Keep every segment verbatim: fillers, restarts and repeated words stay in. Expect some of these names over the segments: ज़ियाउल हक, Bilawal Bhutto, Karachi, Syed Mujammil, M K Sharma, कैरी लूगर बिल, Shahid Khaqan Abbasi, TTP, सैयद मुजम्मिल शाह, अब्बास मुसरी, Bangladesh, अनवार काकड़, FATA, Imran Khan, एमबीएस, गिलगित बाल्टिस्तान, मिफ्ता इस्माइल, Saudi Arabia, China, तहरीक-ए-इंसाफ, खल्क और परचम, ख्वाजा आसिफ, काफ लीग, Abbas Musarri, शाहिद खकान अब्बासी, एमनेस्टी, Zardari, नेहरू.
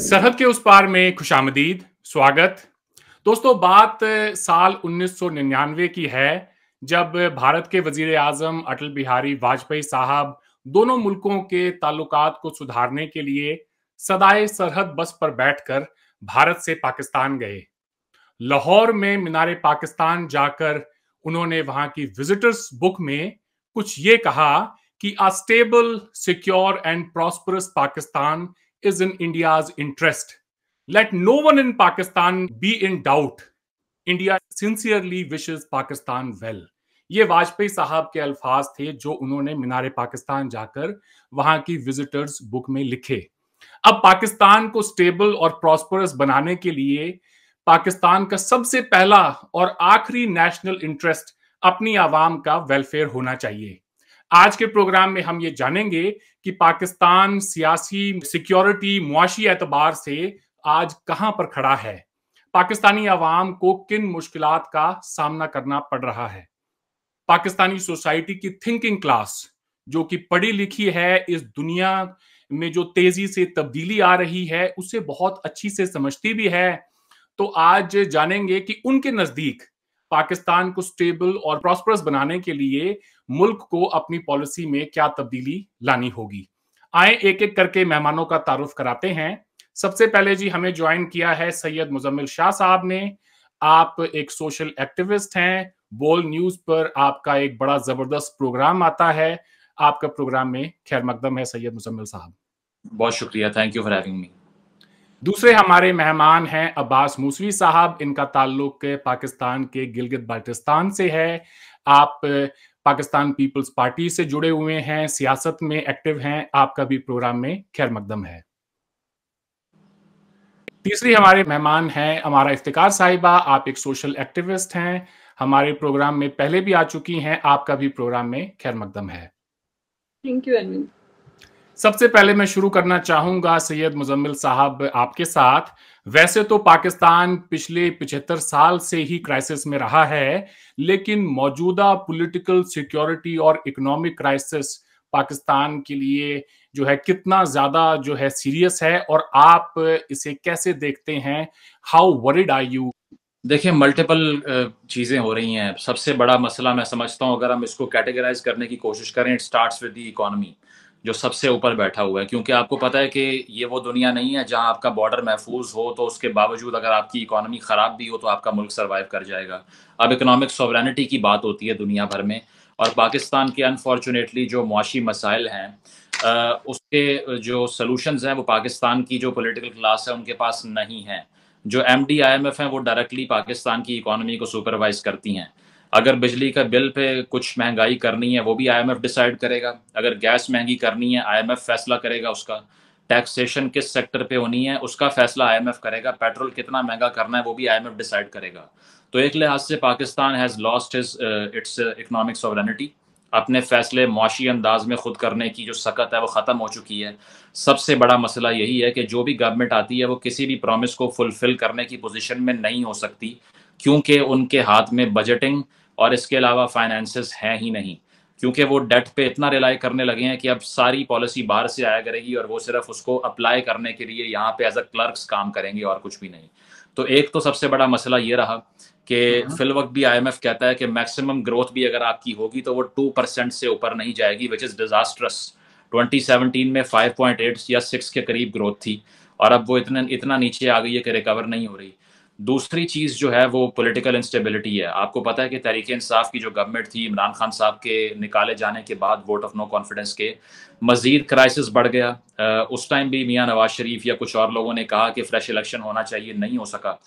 सरहद के उस पार में खुशामदीद, स्वागत। दोस्तों, बात साल उन्नीस सौ निन्यानवे की है, जब भारत के वजीर आजम अटल बिहारी वाजपेयी साहब दोनों मुल्कों के ताल्लुकात को सुधारने के लिए सदाए सरहद बस पर बैठकर भारत से पाकिस्तान गए। लाहौर में मीनार-ए-पाकिस्तान जाकर उन्होंने वहां की विजिटर्स बुक में कुछ ये कहा कि a stable, secure and prosperous Pakistan is in India's interest. Let no one in Pakistan be in doubt. India sincerely wishes Pakistan well. ये वाजपेयी साहब के अल्फाज थे जो उन्होंने मीनारे पाकिस्तान जाकर वहां की विजिटर्स बुक में लिखे। अब पाकिस्तान को स्टेबल और प्रॉस्परस बनाने के लिए पाकिस्तान का सबसे पहला और आखिरी नेशनल इंटरेस्ट अपनी आवाम का वेलफेयर होना चाहिए। आज के प्रोग्राम में हम ये जानेंगे कि पाकिस्तान सियासी, सिक्योरिटी, मुआशी एतबार से आज कहां पर खड़ा है, पाकिस्तानी आवाम को किन मुश्किलात का सामना करना पड़ रहा है। पाकिस्तानी सोसाइटी की थिंकिंग क्लास, जो कि पढ़ी लिखी है, इस दुनिया में जो तेजी से तब्दीली आ रही है उसे बहुत अच्छी से समझती भी है। तो आज जानेंगे कि उनके नजदीक पाकिस्तान को स्टेबल और प्रॉस्परस बनाने के लिए मुल्क को अपनी पॉलिसी में क्या तब्दीली लानी होगी। आए एक एक करके मेहमानों का तारुफ कराते हैं। सबसे पहले जी हमें ज्वाइन किया है सैयद मुजम्मिल शाह साहब ने। आप एक सोशल एक्टिविस्ट हैं, बोल न्यूज पर आपका एक बड़ा जबरदस्त प्रोग्राम आता है। आपका प्रोग्राम में खैर मकदम है सैयद मुजम्मिल साहब, बहुत शुक्रिया, thank you for having me. दूसरे हमारे मेहमान हैं अब्बास मुसरी साहब, इनका ताल्लुक पाकिस्तान के गिलगित बाल्टिस्तान से है। आप पाकिस्तान पीपल्स पार्टी से जुड़े हुए हैं, सियासत में एक्टिव हैं, आपका भी प्रोग्राम में खैर मकदम है। तीसरी हमारे मेहमान हैं अमारा इफ्तिखार साहिबा, आप एक सोशल एक्टिविस्ट हैं, हमारे प्रोग्राम में पहले भी आ चुकी हैं, आपका भी प्रोग्राम में खैर मकदम है। Thank you Arvind. सबसे पहले मैं शुरू करना चाहूंगा सैयद मुजम्मिल साहब आपके साथ। वैसे तो पाकिस्तान पिछले पचहत्तर साल से ही क्राइसिस में रहा है, लेकिन मौजूदा पॉलिटिकल, सिक्योरिटी और इकोनॉमिक क्राइसिस पाकिस्तान के लिए जो है कितना ज्यादा जो है सीरियस है और आप इसे कैसे देखते हैं? How worried are you? देखिए, मल्टीपल चीज़ें हो रही हैं। सबसे बड़ा मसला मैं समझता हूँ, अगर हम इसको कैटेगराइज करने की कोशिश करें, it starts with the economy, जो सबसे ऊपर बैठा हुआ है। क्योंकि आपको पता है कि ये वो दुनिया नहीं है जहां आपका बॉर्डर महफूज हो तो उसके बावजूद अगर आपकी इकोनॉमी ख़राब भी हो तो आपका मुल्क सर्वाइव कर जाएगा। अब इकोनॉमिक सॉवरेनिटी की बात होती है दुनिया भर में, और पाकिस्तान के अनफॉर्चुनेटली जो मुआशी मसाइल हैं उसके जो सलूशंस हैं वो पाकिस्तान की जो पोलिटिकल क्लास है उनके पास नहीं है। जो M D I M F हैं वो डायरेक्टली पाकिस्तान की इकोनॉमी को सुपरवाइज करती हैं। अगर बिजली का बिल पे कुछ महंगाई करनी है वो भी आईएमएफ डिसाइड करेगा, अगर गैस महंगी करनी है आईएमएफ फैसला करेगा उसका, टैक्सेशन किस सेक्टर पे होनी है उसका फैसला आईएमएफ करेगा, पेट्रोल कितना महंगा करना है वो भी आईएमएफ डिसाइड करेगा। तो एक लिहाज से Pakistan has lost his its economic sovereignty. अपने फैसले मुआशी अंदाज में खुद करने की जो सकत है वो ख़त्म हो चुकी है। सबसे बड़ा मसला यही है कि जो भी गवर्नमेंट आती है वो किसी भी प्रॉमिस को फुलफिल करने की पोजीशन में नहीं हो सकती, क्योंकि उनके हाथ में बजटिंग और इसके अलावा फाइनेंसेस हैं ही नहीं, क्योंकि वो डेट पे इतना रिलाई करने लगे हैं कि अब सारी पॉलिसी बाहर से आया करेगी और वो सिर्फ उसको अप्लाई करने के लिए यहाँ पे एज अ क्लर्क्स काम करेंगे और कुछ भी नहीं। तो एक तो सबसे बड़ा मसला ये रहा कि फिल वक्त भी आईएमएफ कहता है कि मैक्सिमम ग्रोथ भी अगर आपकी होगी तो वो टू परसेंट से ऊपर नहीं जाएगी, which is disastrous. Twenty seventeen में फाइव पॉइंट एट या सिक्स के करीब ग्रोथ थी और अब वो इतने इतना नीचे आ गई है कि रिकवर नहीं हो रही। दूसरी चीज़ जो है वो पॉलिटिकल इंस्टेबिलिटी है। आपको पता है कि तहरीक-ए- इंसाफ की जो गवर्नमेंट थी इमरान खान साहब के निकाले जाने के बाद वोट ऑफ नो कॉन्फिडेंस के मज़ीद क्राइसिस बढ़ गया। आ, उस टाइम भी मियां नवाज शरीफ या कुछ और लोगों ने कहा कि फ्रेश इलेक्शन होना चाहिए, नहीं हो सका।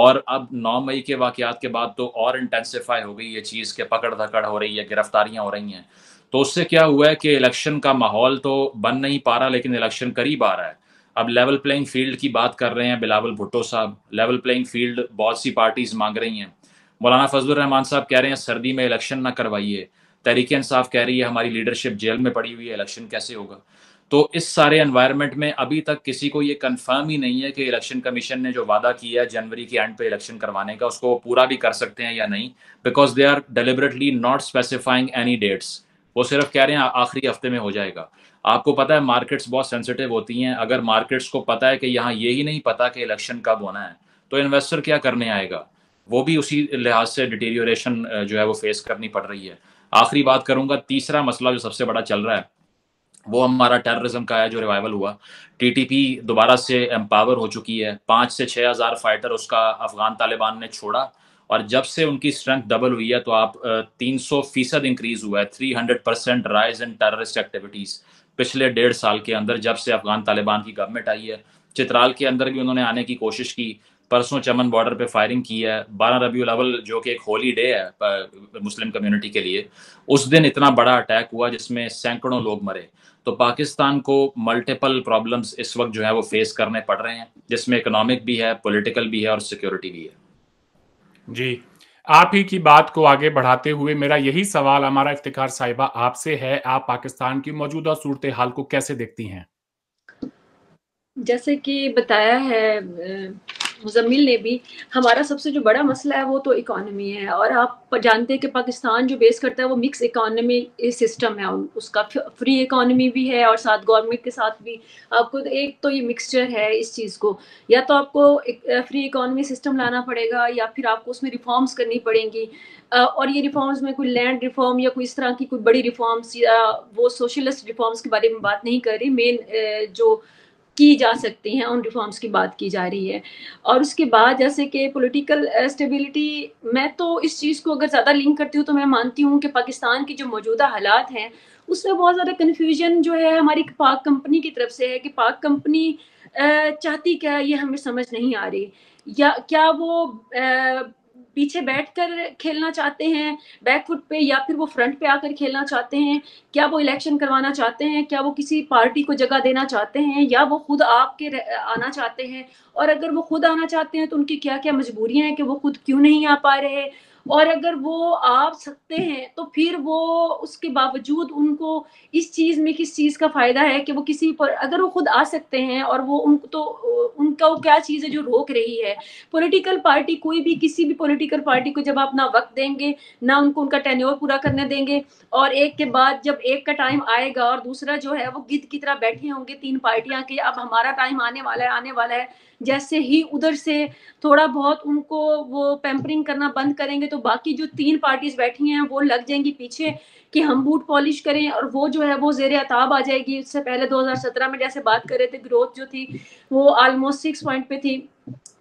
और अब नौ मई के वाक़यात के बाद तो और इंटेंसिफाई हो गई ये चीज़ के पकड़ धकड़ हो रही है, गिरफ्तारियाँ हो रही हैं। तो उससे क्या हुआ है कि इलेक्शन का माहौल तो बन नहीं पा रहा, लेकिन इलेक्शन करीब आ रहा है। अब लेवल प्लेइंग फील्ड की बात कर रहे हैं बिलावल भुट्टो साहब, लेवल प्लेइंग फील्ड बहुत सी पार्टीज मांग रही हैं। मौलाना फजलुर रहमान साहब कह रहे हैं सर्दी में इलेक्शन ना करवाइए, तहरीक इंसाफ कह रही है हमारी लीडरशिप जेल में पड़ी हुई है, इलेक्शन कैसे होगा। तो इस सारे एनवायरनमेंट में अभी तक किसी को ये कंफर्म ही नहीं है कि इलेक्शन कमीशन ने जो वादा किया है जनवरी के एंड पे इलेक्शन करवाने का, उसको पूरा भी कर सकते हैं या नहीं, because they are deliberately not specifying any dates. वो सिर्फ कह रहे हैं आखिरी हफ्ते में हो जाएगा। आपको पता है मार्केट्स बहुत सेंसिटिव होती हैं, अगर मार्केट्स को पता है कि यहाँ ये ही नहीं पता कि इलेक्शन कब होना है तो इन्वेस्टर क्या करने आएगा, वो भी उसी लिहाज से डिटेरियोरेशन जो है वो फेस करनी पड़ रही है। आखिरी बात करूंगा, तीसरा मसला जो सबसे बड़ा चल रहा है वो हमारा टेररिज्म का है जो रिवाइवल हुआ। टीटीपी दोबारा से एम्पावर हो चुकी है, पाँच से छः हज़ार फाइटर उसका अफगान तालिबान ने छोड़ा और जब से उनकी स्ट्रेंथ डबल हुई है तो आप तीन सौ फीसद इंक्रीज हुआ है, three hundred percent rise in terrorist activities पिछले डेढ़ साल के अंदर जब से अफगान तालिबान की गवर्नमेंट आई है। चित्राल के अंदर भी उन्होंने आने की कोशिश की, परसों चमन बॉर्डर पे फायरिंग की है। बारह रबीउल अव्वल जो कि एक होली डे है मुस्लिम कम्युनिटी के लिए, उस दिन इतना बड़ा अटैक हुआ जिसमें सैकड़ों लोग मरे। तो पाकिस्तान को मल्टीपल प्रॉब्लम्स इस वक्त जो है वो फेस करने पड़ रहे हैं, जिसमें इकोनॉमिक भी है, पॉलिटिकल भी है और सिक्योरिटी भी है। जी, आप ही की बात को आगे बढ़ाते हुए मेरा यही सवाल अमारा इफ्तिखार साहिबा आपसे है, आप पाकिस्तान की मौजूदा सूरत हाल को कैसे देखती हैं? जैसे कि बताया है मुजम्मिल ने भी, हमारा सबसे जो बड़ा मसला है वो तो इकॉनमी है और आप जानते हैं कि पाकिस्तान जो बेस करता है वो मिक्स इकॉनमी सिस्टम है, उसका फ्री इकॉनमी भी है और साथ गवर्नमेंट के साथ भी आपको तो एक तो ये मिक्सचर है। इस चीज़ को या तो आपको फ्री इकॉनमी सिस्टम लाना पड़ेगा या फिर आपको उसमें रिफॉर्म्स करनी पड़ेंगी और ये रिफॉर्म्स में कोई लैंड रिफॉर्म या कोई इस तरह की कोई बड़ी रिफॉर्म्स या वो सोशलिस्ट रिफॉर्म्स के बारे में बात नहीं कर रही, मेन जो की जा सकती हैं उन रिफॉर्म्स की बात की जा रही है। और उसके बाद जैसे कि पॉलिटिकल स्टेबिलिटी, मैं तो इस चीज़ को अगर ज़्यादा लिंक करती हूँ तो मैं मानती हूँ कि पाकिस्तान की जो मौजूदा हालात हैं उसमें बहुत ज़्यादा कन्फ्यूजन जो है हमारी पाक कंपनी की तरफ से है कि पाक कंपनी चाहती क्या, ये हमें समझ नहीं आ रही। या क्या वो आ, पीछे बैठकर खेलना चाहते हैं बैक फुट पे या फिर वो फ्रंट पे आकर खेलना चाहते हैं, क्या वो इलेक्शन करवाना चाहते हैं, क्या वो किसी पार्टी को जगह देना चाहते हैं या वो खुद आपके आना चाहते हैं, और अगर वो खुद आना चाहते हैं तो उनकी क्या क्या मजबूरियां हैं कि वो खुद क्यों नहीं आ पा रहे, और अगर वो आ सकते हैं तो फिर वो उसके बावजूद उनको इस चीज़ में किस चीज़ का फ़ायदा है कि वो किसी पर, अगर वो खुद आ सकते हैं और वो उनको तो उनका वो क्या चीज़ है जो रोक रही है। पॉलिटिकल पार्टी कोई भी, किसी भी पॉलिटिकल पार्टी को जब आप ना वक्त देंगे ना उनको उनका टेन्योर पूरा करने देंगे और एक के बाद जब एक का टाइम आएगा और दूसरा जो है वो गिद्ध की तरह बैठे होंगे तीन पार्टियाँ कि अब हमारा टाइम आने वाला है आने वाला है, जैसे ही उधर से थोड़ा बहुत उनको वो पैम्परिंग करना बंद करेंगे तो बाकी जो तीन पार्टीज बैठी हैं वो लग जाएंगी पीछे कि हम बूट पॉलिश करें और वो जो है वो जेर अताब आ जाएगी। उससे पहले दो हज़ार सत्रह में जैसे बात कर रहे थे, ग्रोथ जो थी वो ऑलमोस्ट सिक्स पॉइंट पे थी,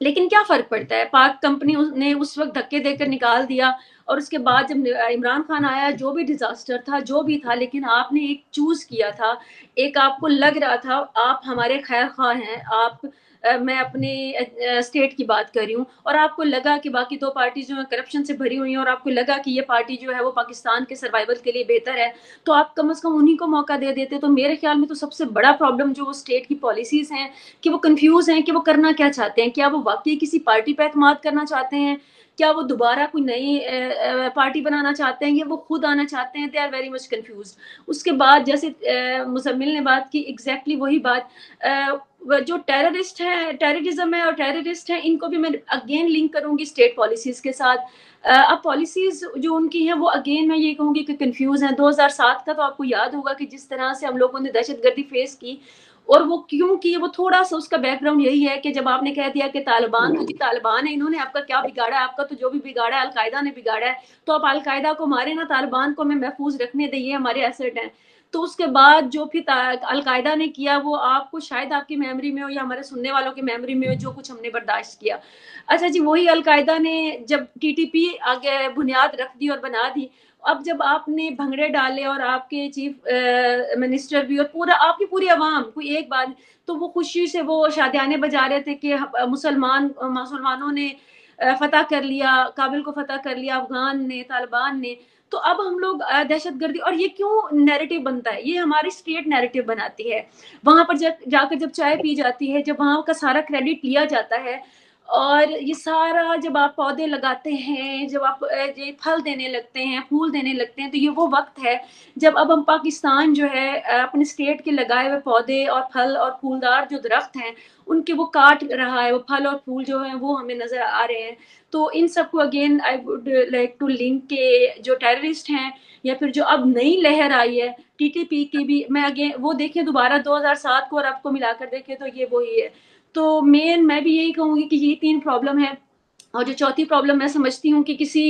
लेकिन क्या फ़र्क पड़ता है, पाक कंपनी ने उस वक्त धक्के देकर निकाल दिया और उसके बाद जब इमरान खान आया जो भी डिज़ास्टर था जो भी था, लेकिन आपने एक चूज़ किया था, एक आपको लग रहा था आप हमारे खैर खां हैं, आप Uh, मैं अपने स्टेट uh, की बात कर रही हूँ, और आपको लगा कि बाकी दो पार्टी जो है करप्शन से भरी हुई हैं और आपको लगा कि ये पार्टी जो है वो पाकिस्तान के सर्वाइवल के लिए बेहतर है तो आप कम से कम उन्हीं को मौका दे देते। तो मेरे ख्याल में तो सबसे बड़ा प्रॉब्लम जो वो स्टेट की पॉलिसीज़ हैं कि वो कंफ्यूज हैं कि वो करना क्या चाहते हैं, क्या वो वाकई किसी पार्टी पर एतमाद करना चाहते हैं, क्या वो दोबारा कोई नई पार्टी बनाना चाहते हैं या वो खुद आना चाहते हैं, they are very much confuse. उसके बाद जैसे मुजम्मिल ने बात की, एग्जैक्टली वही बात, जो टेररिस्ट है, टेररिज्म है और टेररिस्ट हैं, इनको भी मैं अगेन लिंक करूंगी स्टेट पॉलिसीज़ के साथ। अब पॉलिसीज़ जो उनकी हैं वो अगेन मैं ये कहूँगी कि कन्फ्यूज़ हैं। दो हज़ार सात का तो आपको याद होगा कि जिस तरह से हम लोगों ने दहशतगर्दी फेस की और वो क्यों की, वो थोड़ा सा उसका बैकग्राउंड यही है कि जब आपने कह दिया कि तालिबान तो जी तालिबान है, इन्होंने आपका क्या बिगाड़ा है, आपका तो जो भी बिगाड़ा है अलकायदा ने बिगाड़ा है, तो आप अलकायदा को मारे ना, तालिबान को हमें महफूज रखने दें, हमारे एसेट हैं। तो उसके बाद जो फिर अलकायदा ने किया वो आपको शायद आपकी मेमोरी में हो या हमारे सुनने वालों की मेमोरी में हो, जो कुछ हमने बर्दाश्त किया। अच्छा जी, वही अलकायदा ने जब टीटीपी आगे बुनियाद रख दी और बना दी, अब जब आपने भंगड़े डाले और आपके चीफ मिनिस्टर भी और पूरा आपकी पूरी आवाम कोई एक बात, तो वो खुशी से वो शादियाने बजा रहे थे कि मुसलमान मुसलमानों ने फतह कर लिया, काबिल को फतह कर लिया अफगान ने, तालिबान ने। तो अब हम लोग दहशतगर्दी, और ये क्यों नैरेटिव बनता है, ये हमारी स्टेट नैरेटिव बनाती है। वहाँ पर जा, जाकर जब चाय पी जाती है, जब वहाँ का सारा क्रेडिट लिया जाता है, और ये सारा जब आप पौधे लगाते हैं, जब आप ये फल देने लगते हैं, फूल देने लगते हैं, तो ये वो वक्त है जब अब हम पाकिस्तान जो है अपने स्टेट के लगाए हुए पौधे और फल और फूलदार जो दरख्त हैं उनके वो काट रहा है, वो फल और फूल जो है वो हमें नज़र आ रहे हैं। तो इन सबको again I would like to link के जो टेररिस्ट हैं या फिर जो अब नई लहर आई है टीटीपी की भी, मैं अगेन वो देखें दोबारा दो हज़ार सात को और आपको मिलाकर देखें तो ये वही है। तो मेन मैं भी यही कहूँगी कि ये तीन प्रॉब्लम है। और जो चौथी प्रॉब्लम मैं समझती हूँ कि किसी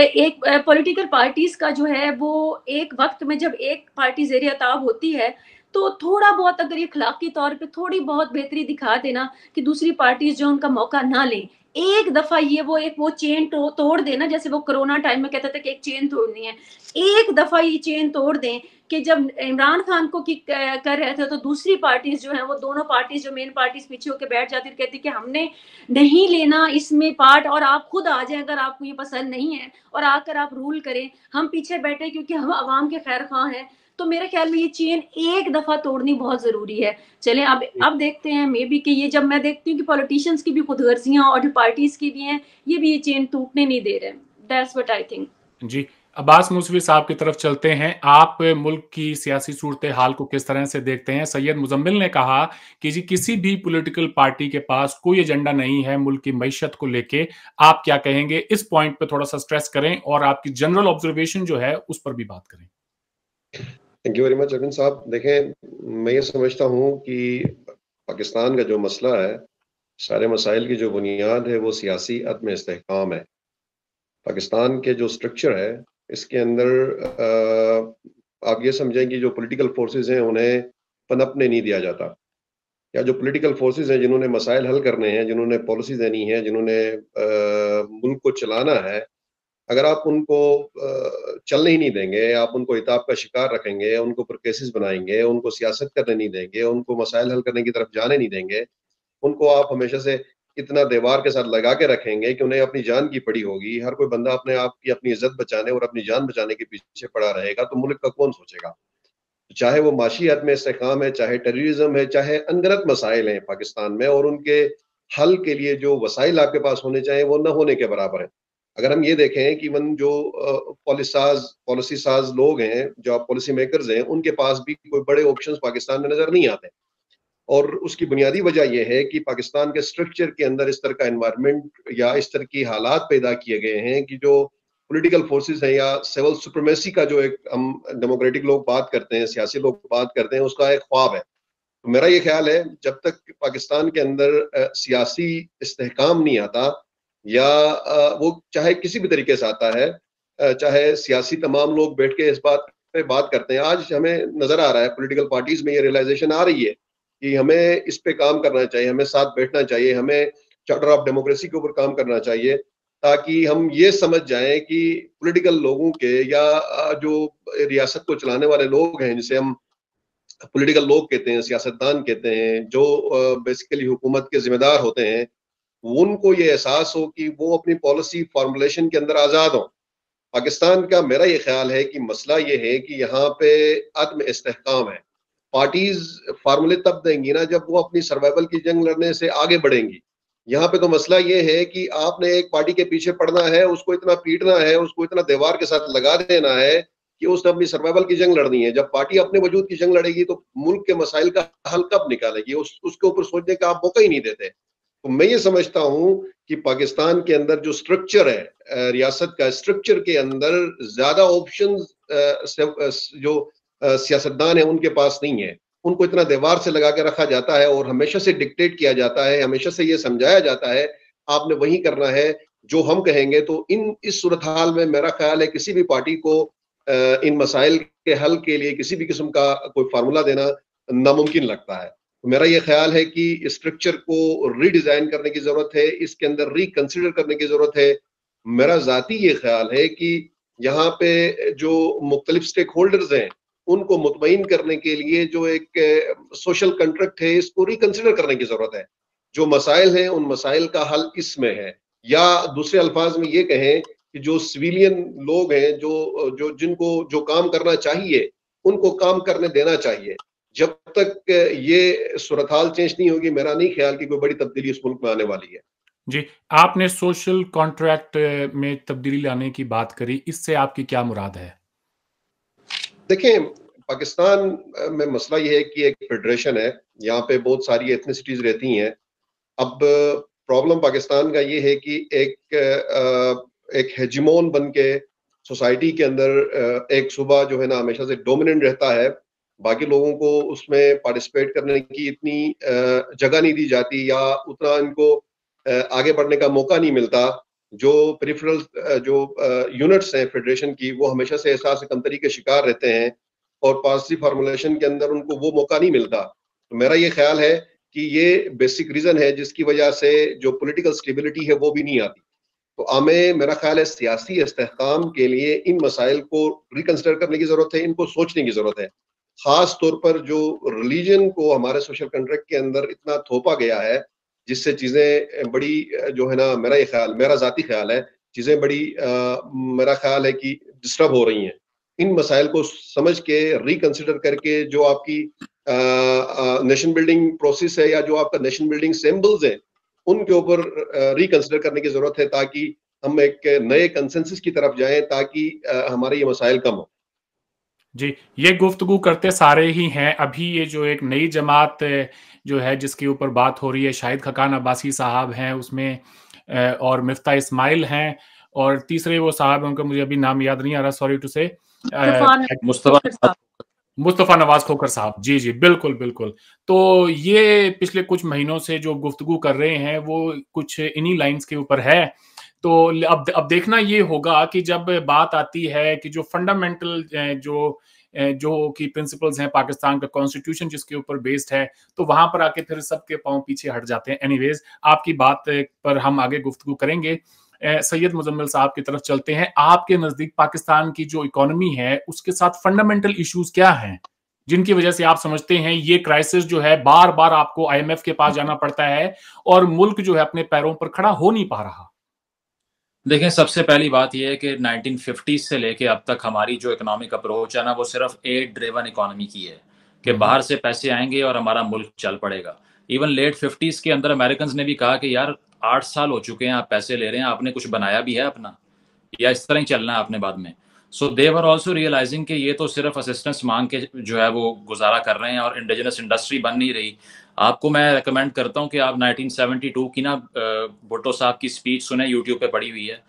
एक पॉलिटिकल पार्टीज़ का जो है वो एक वक्त में जब एक पार्टी ज़ेर-ए-ताब होती है तो थोड़ा बहुत अगर ये अखलाकी तौर पे थोड़ी बहुत बेहतरी दिखा देना कि दूसरी पार्टीज जो उनका मौका ना लें, एक दफ़ा ये वो एक वो चेन तो, तोड़ देना, जैसे वो कोरोना टाइम में कहता था कि एक चेन तोड़नी है, एक दफ़ा ये चेन तोड़ दें कि जब इमरान खान को की कर रहे थे तो दूसरी पार्टीज जो हैं वो दोनों पार्टीज जो मेन पार्टीज पीछे होकर बैठ जाती है, कहती कि हमने नहीं लेना इसमें पार्ट और आप खुद आ जाएं अगर आपको ये पसंद नहीं है और आकर आप रूल करें, हम पीछे बैठे क्योंकि हम आवाम के खैर खां हैं। तो मेरे ख्याल में ये चेन एक दफा तोड़नी बहुत जरूरी है। चलें अब अब देखते हैं मे बी कि ये जब मैं देखती हूँ कि पॉलिटिशियंस की भी खुदगर्जियां और जो पार्टीज की भी हैं ये भी ये चेन टूटने नहीं दे रहे हैं। That's what I think. जी अब्बास मुसव्विर साहब की तरफ चलते हैं, आप मुल्क की सियासी सूरत हाल को किस तरह से देखते हैं? सैयद मुजम्मिल ने कहा कि जी किसी भी पॉलिटिकल पार्टी के पास कोई एजेंडा नहीं है मुल्क की मैशत को लेके, आप क्या कहेंगे इस पॉइंट पर थोड़ा सा स्ट्रेस करें और आपकी जनरल ऑब्जर्वेशन जो है उस पर भी बात करें। Thank you very much Arvind साहब। देखें मैं ये समझता हूँ कि पाकिस्तान का जो मसला है, सारे मसाइल की जो बुनियाद है वो सियासी अदम इस्तेहकाम है। पाकिस्तान के जो स्ट्रक्चर है इसके अंदर आप ये समझें कि जो पॉलिटिकल फोर्सेस हैं उन्हें पनपने नहीं दिया जाता, या जो पॉलिटिकल फोर्सेस हैं जिन्होंने मसाइल हल करने हैं, जिन्होंने पॉलिसी देनी है, जिन्होंने मुल्क को चलाना है, अगर आप उनको चलने ही नहीं देंगे, आप उनको इताब का शिकार रखेंगे, उनको पर केसेस बनाएंगे, उनको सियासत करने नहीं देंगे, उनको मसाइल हल करने की तरफ जाने नहीं देंगे, उनको आप हमेशा से इतना दीवार के साथ लगा के रखेंगे कि उन्हें अपनी जान की पड़ी होगी, हर कोई बंदा अपने आप की अपनी इज्जत बचाने और अपनी जान बचाने के पीछे पड़ा रहेगा, तो मुल्क का कौन सोचेगा? चाहे वो माशी अदम इस्तेहकाम है, चाहे टेररिज्म है, चाहे अनगिनत मसाइल हैं पाकिस्तान में, और उनके हल के लिए जो वसाइल आपके पास होने चाहिए वो न होने के बराबर है। अगर हम ये देखें कि इवन जो पॉलिसाज पॉलिसी साज लोग हैं, जो पॉलिसी मेकर्स हैं, उनके पास भी कोई बड़े ऑप्शंस पाकिस्तान में नज़र नहीं आते, और उसकी बुनियादी वजह यह है कि पाकिस्तान के स्ट्रक्चर के अंदर इस तरह का एनवायरनमेंट या इस तरह की हालात पैदा किए गए हैं कि जो पॉलिटिकल फोर्सेस हैं या सिविल सुप्रीमेसी का जो एक हम डेमोक्रेटिक लोग बात करते हैं, सियासी लोग बात करते हैं, उसका एक ख्वाब है। मेरा ये ख्याल है जब तक पाकिस्तान के अंदर सियासी इस्तेहकाम नहीं आता, या वो चाहे किसी भी तरीके से आता है, चाहे सियासी तमाम लोग बैठ के इस बात पे बात करते हैं, आज हमें नजर आ रहा है पॉलिटिकल पार्टीज में ये रियलाइजेशन आ रही है कि हमें इस पे काम करना चाहिए, हमें साथ बैठना चाहिए, हमें चार्टर ऑफ डेमोक्रेसी के ऊपर काम करना चाहिए, ताकि हम ये समझ जाएं कि पॉलिटिकल लोगों के या जो रियासत को चलाने वाले लोग हैं, जिसे हम पॉलिटिकल लोग कहते हैं, सियासतदान कहते हैं, जो बेसिकली हुकूमत के जिम्मेदार होते हैं, उनको ये एहसास हो कि वो अपनी पॉलिसी फॉर्मुलेशन के अंदर आज़ाद हों। पाकिस्तान का मेरा ये ख्याल है कि मसला ये है कि यहाँ पे अदम इस्तेहकाम है। पार्टीज फार्मूले तब देंगी ना जब वो अपनी सर्वाइवल की जंग लड़ने से आगे बढ़ेंगी। यहाँ पे तो मसला ये है कि आपने एक पार्टी के पीछे पड़ना है, उसको इतना पीटना है, उसको इतना दीवार के साथ लगा देना है कि उसने अपनी सर्वाइवल की जंग लड़नी है। जब पार्टी अपने वजूद की जंग लड़ेगी तो मुल्क के मसाइल का हल कब निकालेगी? उस, उसके ऊपर सोचने का आप मौका ही नहीं देते। तो मैं ये समझता हूँ कि पाकिस्तान के अंदर जो स्ट्रक्चर है रियासत का, स्ट्रक्चर के अंदर ज्यादा ऑप्शंस जो सियासतदान है उनके पास नहीं है। उनको इतना दीवार से लगा के रखा जाता है और हमेशा से डिक्टेट किया जाता है, हमेशा से ये समझाया जाता है आपने वही करना है जो हम कहेंगे। तो इन इस सूरत हाल में मेरा ख्याल है किसी भी पार्टी को इन मसाइल के हल के लिए किसी भी किस्म का कोई फार्मूला देना नामुमकिन लगता है। मेरा ये ख्याल है कि स्ट्रक्चर को रीडिज़ाइन करने की ज़रूरत है, इसके अंदर रिकंसिडर करने की ज़रूरत है। मेरा ज़ाती ये ख्याल है कि यहाँ पे जो मुख्तलिफ स्टेक होल्डर्स हैं उनको मुतमईन करने के लिए जो एक सोशल कंट्रैक्ट है इसको रिकंसिडर करने की ज़रूरत है। जो मसाइल हैं उन मसाइल का हल इसमें है, या दूसरे अल्फाज में ये कहें कि जो सिविलियन लोग हैं, जो जो जिनको जो काम करना चाहिए उनको काम करने देना चाहिए। जब तक ये सूरतहाल चेंज नहीं होगी, मेरा नहीं ख्याल कि कोई बड़ी तब्दीली इस मुल्क में आने वाली है। जी आपने सोशल कॉन्ट्रैक्ट में तब्दीली लाने की बात करी, इससे आपकी क्या मुराद है? देखें पाकिस्तान में मसला ये है कि एक फेडरेशन है, यहाँ पे बहुत सारी एथनिसिटीज रहती हैं। अब प्रॉब्लम पाकिस्तान का ये है कि एक एक हेजिमोन बन के सोसाइटी के अंदर एक सूबा जो है ना हमेशा से डोमिनेंट रहता है, बाकी लोगों को उसमें पार्टिसिपेट करने की इतनी जगह नहीं दी जाती या उतना इनको आगे बढ़ने का मौका नहीं मिलता। जो पेरिफेरल जो यूनिट्स हैं फेडरेशन की वो हमेशा से एहसास कमतरी के शिकार रहते हैं और पारसी फार्मुलेशन के अंदर उनको वो मौका नहीं मिलता। तो मेरा ये ख्याल है कि ये बेसिक रीज़न है जिसकी वजह से जो पॉलिटिकल स्टेबिलिटी है वो भी नहीं आती। तो हमें मेरा ख्याल है सियासी इस्तेहकाम के लिए इन मसाइल को रिकन्सिडर करने की ज़रूरत है, इनको सोचने की ज़रूरत है। ख़ास तौर पर जो रिलीजन को हमारे सोशल कंट्रैक्ट के अंदर इतना थोपा गया है जिससे चीज़ें बड़ी जो है ना, मेरा ये ख्याल, मेरा ज़ाती ख्याल है, चीज़ें बड़ी आ, मेरा ख्याल है कि डिस्टर्ब हो रही हैं। इन मसाइल को समझ के रिकन्सिडर करके जो आपकी नेशन बिल्डिंग प्रोसेस है या जो आपका नेशन बिल्डिंग सिंबल्स हैं उनके ऊपर रिकन्सिडर करने की ज़रूरत है ताकि हम एक नए कंसेंसस की तरफ जाएं ताकि हमारे ये मसाइल कम हो। जी, ये गुफ्तगू करते सारे ही हैं। अभी ये जो एक नई जमात जो है जिसके ऊपर बात हो रही है, शाहिद खकान अब्बासी साहब हैं उसमें, और मिफ्ता इस्माइल हैं, और तीसरे वो साहब उनका मुझे अभी नाम याद नहीं आ रहा, सॉरी टू से, मुस्तफा मुस्तफ़ा नवाज खोखर साहब। जी जी बिल्कुल बिल्कुल। तो ये पिछले कुछ महीनों से जो गुफ्तगू कर रहे हैं वो कुछ इन्हीं लाइंस के ऊपर है। तो अब अब देखना ये होगा कि जब बात आती है कि जो फंडामेंटल जो जो की प्रिंसिपल्स हैं पाकिस्तान का, कॉन्स्टिट्यूशन जिसके ऊपर बेस्ड है, तो वहां पर आके फिर सबके पांव पीछे हट जाते हैं। एनीवेज, आपकी बात पर हम आगे गुफ्तगू करेंगे। सैयद मुजम्मिल साहब की तरफ चलते हैं। आपके नजदीक पाकिस्तान की जो इकोनॉमी है उसके साथ फंडामेंटल इश्यूज क्या हैं जिनकी वजह से आप समझते हैं ये क्राइसिस जो है बार बार आपको आईएमएफ के पास जाना पड़ता है और मुल्क जो है अपने पैरों पर खड़ा हो नहीं पा रहा? देखें, सबसे पहली बात यह है कि नाइनटीन फिफ्टीज़ से लेके अब तक हमारी जो इकोनॉमिक अप्रोच है ना वो सिर्फ एड ड्रिवन इकोनॉमी की है कि बाहर से पैसे आएंगे और हमारा मुल्क चल पड़ेगा। इवन लेट फिफ्टीज़ के अंदर अमेरिकन ने भी कहा कि यार आठ साल हो चुके हैं आप पैसे ले रहे हैं, आपने कुछ बनाया भी है अपना या इस तरह ही चलना है आपने बाद में। सो दे वर ऑल्सो रियलाइजिंग कि ये तो सिर्फ असिस्टेंस मांग के जो है वो गुजारा कर रहे हैं और इंडिजिनस इंडस्ट्री बन नहीं रही। आपको मैं रिकमेंड करता हूँ कि आप नाइनटीन सेवेंटी टू की ना भुट्टो साहब की स्पीच सुने, यूट्यूब पे पड़ी हुई है।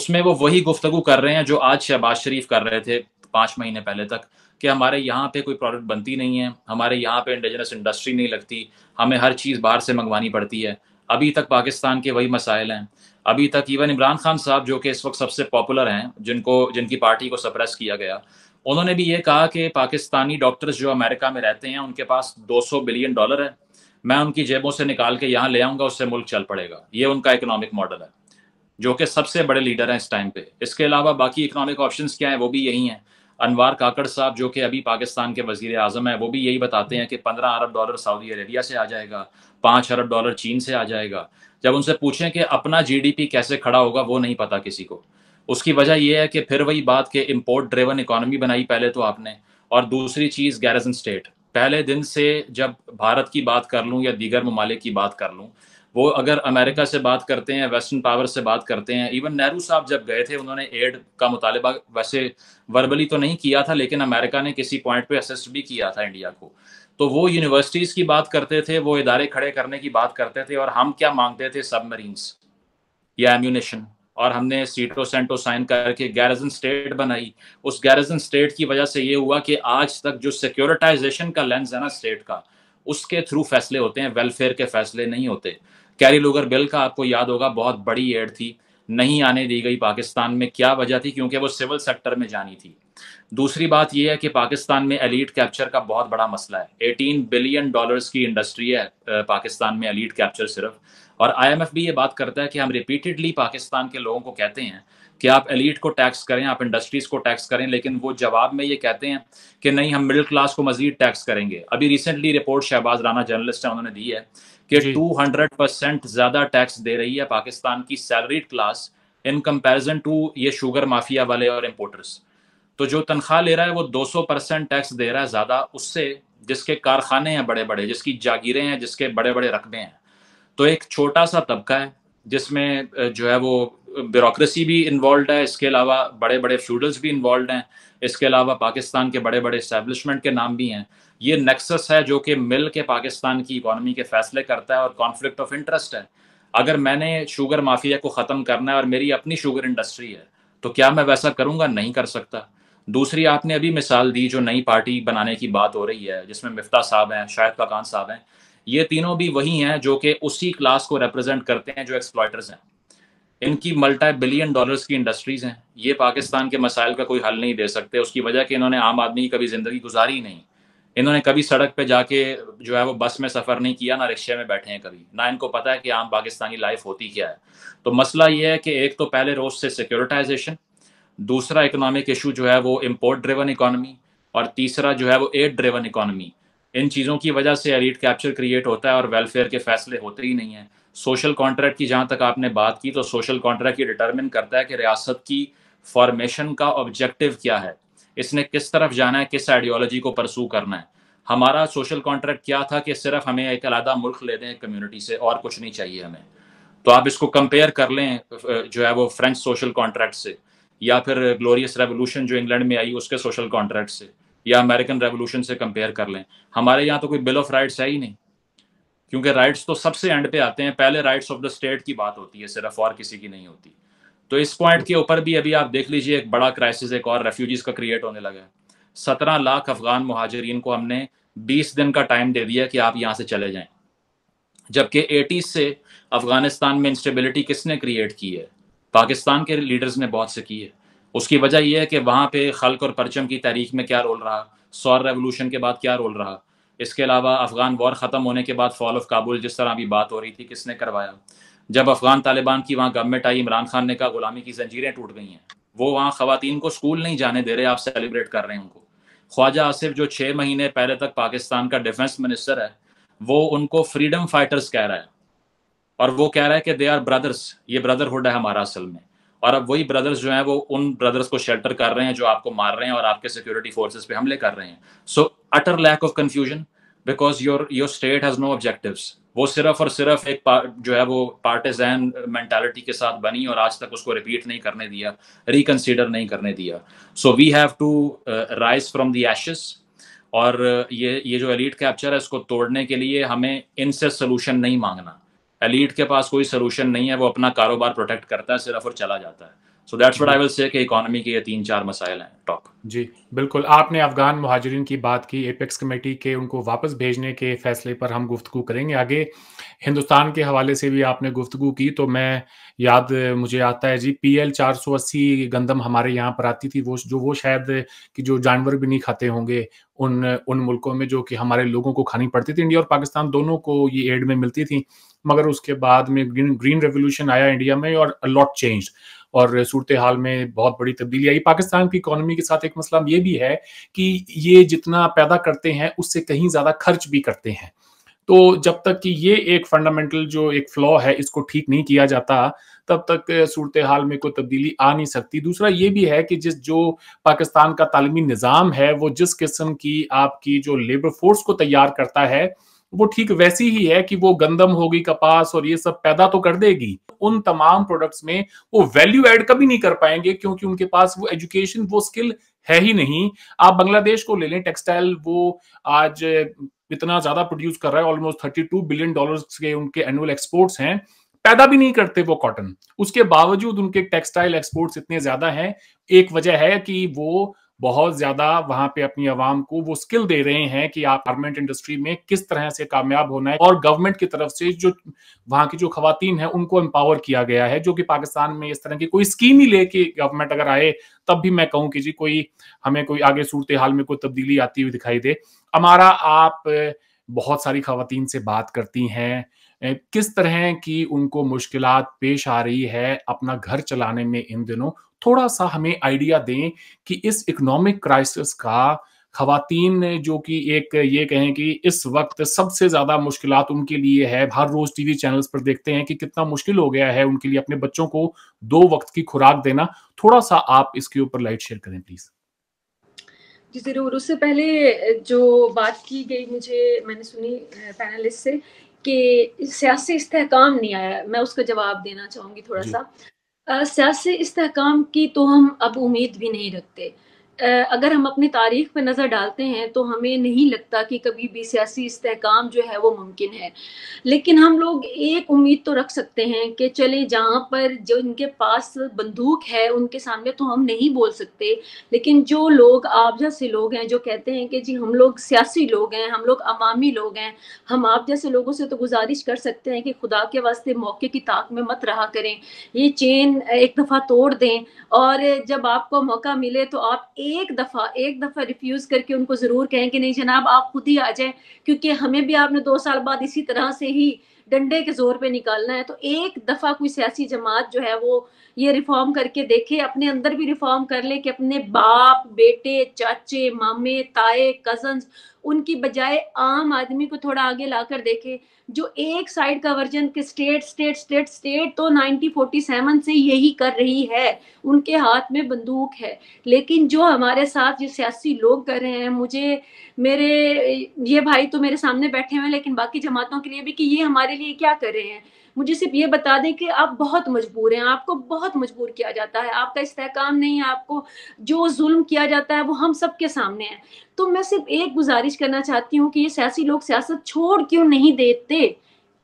उसमें वो वही गुफ्तगू कर रहे हैं जो आज शहबाज शरीफ कर रहे थे पाँच महीने पहले तक कि हमारे यहाँ पे कोई प्रोडक्ट बनती नहीं है, हमारे यहाँ पे इंडिजिनस इंडस्ट्री नहीं लगती, हमें हर चीज़ बाहर से मंगवानी पड़ती है। अभी तक पाकिस्तान के वही मसाइल हैं। अभी तक इवन इमरान खान साहब जो कि इस वक्त सबसे पॉपुलर हैं, जिनको जिनकी पार्टी को सप्रेस किया गया, उन्होंने भी ये कहा कि पाकिस्तानी डॉक्टर्स जो अमेरिका में रहते हैं उनके पास दो सौ बिलियन डॉलर है, मैं उनकी जेबों से निकाल के यहाँ ले आऊँगा, उससे मुल्क चल पड़ेगा। ये उनका इकोनॉमिक मॉडल है जो कि सबसे बड़े लीडर हैं इस टाइम पे। इसके अलावा बाकी इकोनॉमिक ऑप्शंस क्या हैं वो भी यही हैं। अनवार काकड़ साहब जो कि अभी पाकिस्तान के वजीर आज़म हैं वो भी यही बताते हैं कि पंद्रह अरब डॉलर सऊदी अरेबिया से आ जाएगा, पाँच अरब डॉलर चीन से आ जाएगा। जब उनसे पूछें कि अपना जीडीपी कैसे खड़ा होगा वो नहीं पता किसी को। उसकी वजह यह है कि फिर वही बात कि इम्पोर्ट ड्रिवन इकोनॉमी बनाई पहले तो आपने, और दूसरी चीज़ गैरिसन स्टेट। पहले दिन से जब भारत की बात कर लूँ या दीगर ममालिक की बात कर लूँ, वो अगर अमेरिका से बात करते हैं, वेस्टर्न पावर से बात करते हैं, इवन नेहरू साहब जब गए थे उन्होंने एड का मुतालबा वैसे वर्बली तो नहीं किया था लेकिन अमेरिका ने किसी पॉइंट पे असिस्ट भी किया था इंडिया को। तो वो यूनिवर्सिटीज़ की बात करते थे, वो इदारे खड़े करने की बात करते थे, और हम क्या मांगते थे? सबमरीन्स या एम्यूनेशन। और हमने सीटो सेंटो साइन करके गैरिसन स्टेट बनाई। उस गैरिसन स्टेट की वजह से ये हुआ कि आज तक जो सिक्योरिटाइजेशन का लेंस है ना स्टेट का, उसके थ्रू फैसले होते हैं, वेलफेयर के फैसले नहीं होते। कैरी लूगर बिल का आपको याद होगा, बहुत बड़ी एड थी, नहीं आने दी गई पाकिस्तान में। क्या वजह थी? क्योंकि वो सिविल सेक्टर में जानी थी। दूसरी बात यह है कि पाकिस्तान में एलीट कैप्चर का बहुत बड़ा मसला है। अठारह बिलियन डॉलर्स की इंडस्ट्री है पाकिस्तान में, एलीट कैप्चर सिर्फ। और आईएमएफ भी ये बात करता है कि हम रिपीटेडली पाकिस्तान के लोगों को कहते हैं कि आप एलीट को टैक्स करें, आप इंडस्ट्रीज़ को टैक्स करें, लेकिन वो जवाब में ये कहते हैं कि नहीं, हम मिडिल क्लास को मजीद टैक्स करेंगे। अभी recently report Shahbaz Rana journalist है उन्होंने दी है कि दो सौ परसेंट ज़्यादा टैक्स दे रही है पाकिस्तान की salaried class in comparison to ये शुगर माफिया वाले और इम्पोर्टर्स। तो जो तनख्वाह ले रहा है वो दो सौ परसेंट टैक्स दे रहा है ज़्यादा उससे, जिसके कारखाने हैं बड़े बड़े, जिसकी जागीरें हैं, जिसके बड़े बड़े रकबे हैं। तो एक छोटा सा तबका है जिसमें जो है वो ब्यूरोक्रेसी भी इन्वॉल्व है, इसके अलावा बड़े बड़े फ्यूडल्स भी इन्वॉल्व हैं, इसके अलावा पाकिस्तान के बड़े बड़े इस्टेब्लिशमेंट के नाम भी हैं। ये नेक्सस है जो कि मिल के पाकिस्तान की इकोनॉमी के फैसले करता है और कॉन्फ्लिक्ट ऑफ इंटरेस्ट है। अगर मैंने शुगर माफिया को ख़त्म करना है और मेरी अपनी शुगर इंडस्ट्री है तो क्या मैं वैसा करूँगा? नहीं कर सकता। दूसरी आपने अभी मिसाल दी जो नई पार्टी बनाने की बात हो रही है जिसमें मिफ्ता साहब हैं, शाहिद खकान साहब हैं, ये तीनों भी वही हैं जो कि उसी क्लास को रिप्रेजेंट करते हैं जो एक्सप्लॉयटर्स हैं। इनकी मल्टी बिलियन डॉलर्स की इंडस्ट्रीज़ हैं, ये पाकिस्तान के मसाइल का कोई हल नहीं दे सकते, उसकी वजह कि इन्होंने आम आदमी की कभी ज़िंदगी गुजारी ही नहीं, इन्होंने कभी सड़क पे जाके जो है वो बस में सफ़र नहीं किया, ना रिक्शे में बैठे हैं कभी, ना इनको पता है कि आम पाकिस्तानी लाइफ होती क्या है। तो मसला ये है कि एक तो पहले रोज से सिक्योरिटाइजेशन, दूसरा इकोनॉमिक इशू जो है वो इम्पोर्ट ड्रिवन इकॉनमी, और तीसरा जो है वो एड ड्रिवन इकॉनमी। इन चीज़ों की वजह से एलीट कैप्चर क्रिएट होता है और वेलफेयर के फैसले होते ही नहीं हैं। सोशल कॉन्ट्रैक्ट की जहाँ तक आपने बात की, तो सोशल कॉन्ट्रैक्ट ये डिटर्मिन करता है कि रियासत की फॉर्मेशन का ऑब्जेक्टिव क्या है, इसने किस तरफ जाना है, किस आइडियोलॉजी को परसू करना है। हमारा सोशल कॉन्ट्रैक्ट क्या था कि सिर्फ हमें एक अलहदा मुल्क ले दें कम्युनिटी से और कुछ नहीं चाहिए हमें। तो आप इसको कंपेयर कर लें जो है वो फ्रेंच सोशल कॉन्ट्रैक्ट से, या फिर ग्लोरियस रेवोल्यूशन जो इंग्लैंड में आई उसके सोशल कॉन्ट्रैक्ट से, या अमेरिकन रेवोल्यूशन से कंपेयर कर लें। हमारे यहाँ तो कोई बिल ऑफ राइट्स है ही नहीं, क्योंकि राइट्स तो सबसे एंड पे आते हैं, पहले राइट्स ऑफ द स्टेट की बात होती है सिर्फ, और किसी की नहीं होती। तो इस पॉइंट के ऊपर भी अभी आप देख लीजिए एक बड़ा क्राइसिस एक और रेफ्यूजीज़ का क्रिएट होने लगा है। सत्रह लाख अफगान मुहाजिरीन को हमने बीस दिन का टाइम दे दिया कि आप यहाँ से चले जाएं, जबकि एटीज़ से अफगानिस्तान में इंस्टेबिलिटी किसने क्रिएट की है? पाकिस्तान के लीडर्स ने बहुत से की है। उसकी वजह यह है कि वहाँ पे खल्क और परचम की तारीख में क्या रोल रहा, सौर रेवोल्यूशन के बाद क्या रोल रहा, इसके अलावा अफगान वॉर ख़त्म होने के बाद फॉल ऑफ काबुल जिस तरह अभी बात हो रही थी किसने करवाया। जब अफगान तालिबान की वहाँ गवर्नमेंट आई, इमरान खान ने कहा गुलामी की जंजीरें टूट गई हैं, वो वहाँ ख़वातीन को स्कूल नहीं जाने दे रहे, आप सेलिब्रेट कर रहे हैं उनको। ख्वाजा आसिफ जो छः महीने पहले तक पाकिस्तान का डिफेंस मिनिस्टर है, वो उनको फ्रीडम फाइटर्स कह रहा है, और वो कह रहा है कि दे आर ब्रदर्स, ये ब्रदरहुड है हमारा असल में। और अब वही ब्रदर्स जो हैं वो उन ब्रदर्स को शेल्टर कर रहे हैं जो आपको मार रहे हैं और आपके सिक्योरिटी फोर्सेस पे हमले कर रहे हैं। So utter lack of confusion because your your state has no objectives. वो सिर्फ और सिर्फ एक जो है वो पार्टिजन मेंटालिटी के साथ बनी और आज तक उसको रिपीट नहीं करने दिया, रिकन्सिडर नहीं करने दिया। So we have to rise from the ashes, और ये ये जो एलीट कैप्चर है इसको तोड़ने के लिए हमें इनसे सोल्यूशन नहीं मांगना। एलीट के पास कोई सोल्यूशन नहीं है, वो अपना कारोबार प्रोटेक्ट करता है सिर्फ और चला जाता है। So that's what I will say कि इकोनॉमी के ये तीन चार मसाइल हैं टॉप। जी बिल्कुल, आपने अफगान मुहाजिरीन की बात की, एपेक्स कमेटी के उनको वापस भेजने के फैसले पर हम गुफ्तगू करेंगे आगे। हिंदुस्तान के हवाले से भी आपने गुफ्तगू की, तो मैं याद मुझे आता है जी पी एल चार सौ अस्सी गंदम हमारे यहाँ पर आती थी, वो जो वो शायद कि जो जानवर भी नहीं खाते होंगे उन उन मुल्कों में, जो कि हमारे लोगों को खानी पड़ती थी। इंडिया और पाकिस्तान दोनों को ये एड में मिलती थी, मगर उसके बाद में ग्रीन ग्रीन रेवोल्यूशन आया इंडिया में और अलॉट चेंज और सूरत हाल में बहुत बड़ी तब्दीली आई। पाकिस्तान की इकोनॉमी के साथ एक मसला ये भी है कि ये जितना पैदा करते हैं उससे कहीं ज़्यादा खर्च भी करते हैं, तो जब तक कि ये एक फंडामेंटल जो एक फ्लॉ है इसको ठीक नहीं किया जाता तब तक सूरत हाल में कोई तब्दीली आ नहीं सकती। दूसरा ये भी है कि जिस जो पाकिस्तान का तालीमी निज़ाम है वो जिस किस्म की आपकी जो लेबर फोर्स को तैयार करता है वो ठीक वैसी ही है कि वो गंदम होगी, कपास और ये सब पैदा तो कर देगी, उन तमाम प्रोडक्ट्स में वो वैल्यू ऐड कभी नहीं कर पाएंगे क्योंकि उनके पास वो एजुकेशन वो स्किल है ही नहीं। आप बांग्लादेश को ले लें, टेक्सटाइल वो आज इतना ज़्यादा प्रोड्यूस कर रहा है, ऑलमोस्ट बत्तीस बिलियन डॉलर्स के उनके एनुअल एक्सपोर्ट्स हैं, पैदा भी नहीं करते वो कॉटन, उसके बावजूद उनके टेक्सटाइल एक्सपोर्ट्स इतने ज़्यादा हैं। एक वजह है कि वो बहुत ज़्यादा वहाँ पे अपनी आवाम को वो स्किल दे रहे हैं कि आप गारमेंट इंडस्ट्री में किस तरह से कामयाब होना है, और गवर्नमेंट की तरफ से जो वहाँ की जो खवातीन हैं उनको एम्पावर किया गया है, जो कि पाकिस्तान में इस तरह की कोई स्कीम ही लेके गवर्नमेंट अगर आए तब भी मैं कहूँ कि जी कोई हमें कोई आगे सूरत हाल में कोई तब्दीली आती हुई दिखाई दे। हमारा आप बहुत सारी खवातीन से बात करती हैं, किस तरह की उनको मुश्किलात पेश आ रही है अपना घर चलाने में इन दिनों, थोड़ा सा हमें आइडिया दें कि इस इकोनॉमिक क्राइसिस का खवातीन जो कि एक ये कहें कि इस वक्त सबसे ज़्यादा मुश्किलात उनके लिए है। हर रोज़ टीवी चैनल्स पर देखते हैं कि कितना मुश्किल हो गया है उनके लिए अपने बच्चों को दो वक्त की खुराक देना, थोड़ा सा आप इसके ऊपर लाइट शेयर करें प्लीज़। जी ज़रूर, उससे पहले जो बात की गई मुझे मैंने सुनी पैनलिस्ट से कि सियासी इस्तेहकाम नहीं आया, मैं उसका जवाब देना चाहूँगी थोड़ा सा। सियासी इस्तेहकाम की तो हम अब उम्मीद भी नहीं रखते। अगर हम अपनी तारीख पर नज़र डालते हैं तो हमें नहीं लगता कि कभी भी सियासी इस्तेहकाम जो है वो मुमकिन है, लेकिन हम लोग एक उम्मीद तो रख सकते हैं कि चले जहाँ पर जो इनके पास बंदूक है उनके सामने तो हम नहीं बोल सकते, लेकिन जो लोग आप जैसे लोग हैं जो कहते हैं कि जी हम लोग सियासी लोग हैं, हम लोग अवामी लोग हैं, हम आप जैसे लोगों से तो गुजारिश कर सकते हैं कि खुदा के वास्ते मौके की ताक में मत रहा करें, ये चेन एक दफ़ा तोड़ दें और जब आपको मौका मिले तो आप एक दफ़ा एक दफ़ा रिफ्यूज़ करके उनको ज़रूर कहें कि नहीं जनाब आप खुद ही आ जाएं, क्योंकि हमें भी आपने दो साल बाद इसी तरह से ही डंडे के जोर पे निकालना है। तो एक दफ़ा कोई सियासी जमात जो है वो ये रिफॉर्म करके देखे, अपने अंदर भी रिफॉर्म कर ले कि अपने बाप बेटे चाचे मामे ताए कजन्स उनकी बजाय आम आदमी को थोड़ा आगे लाकर देखे। जो एक साइड का वर्जन के स्टेट स्टेट स्टेट स्टेट तो नाइनटीन फोर्टी सेवन से यही कर रही है, उनके हाथ में बंदूक है, लेकिन जो हमारे साथ ये सियासी लोग कर रहे हैं, मुझे मेरे ये भाई तो मेरे सामने बैठे हुए हैं लेकिन बाकी जमातों के लिए भी कि ये हमारे लिए क्या कर रहे हैं, मुझे सिर्फ ये बता दें कि आप बहुत मजबूर हैं, आपको बहुत मजबूर किया जाता है, आपका इस्तेहकाम नहीं है, आपको जो जुल्म किया जाता है वो हम सब के सामने है। तो मैं सिर्फ एक गुजारिश करना चाहती हूँ कि ये सियासी लोग सियासत छोड़ क्यों नहीं देते?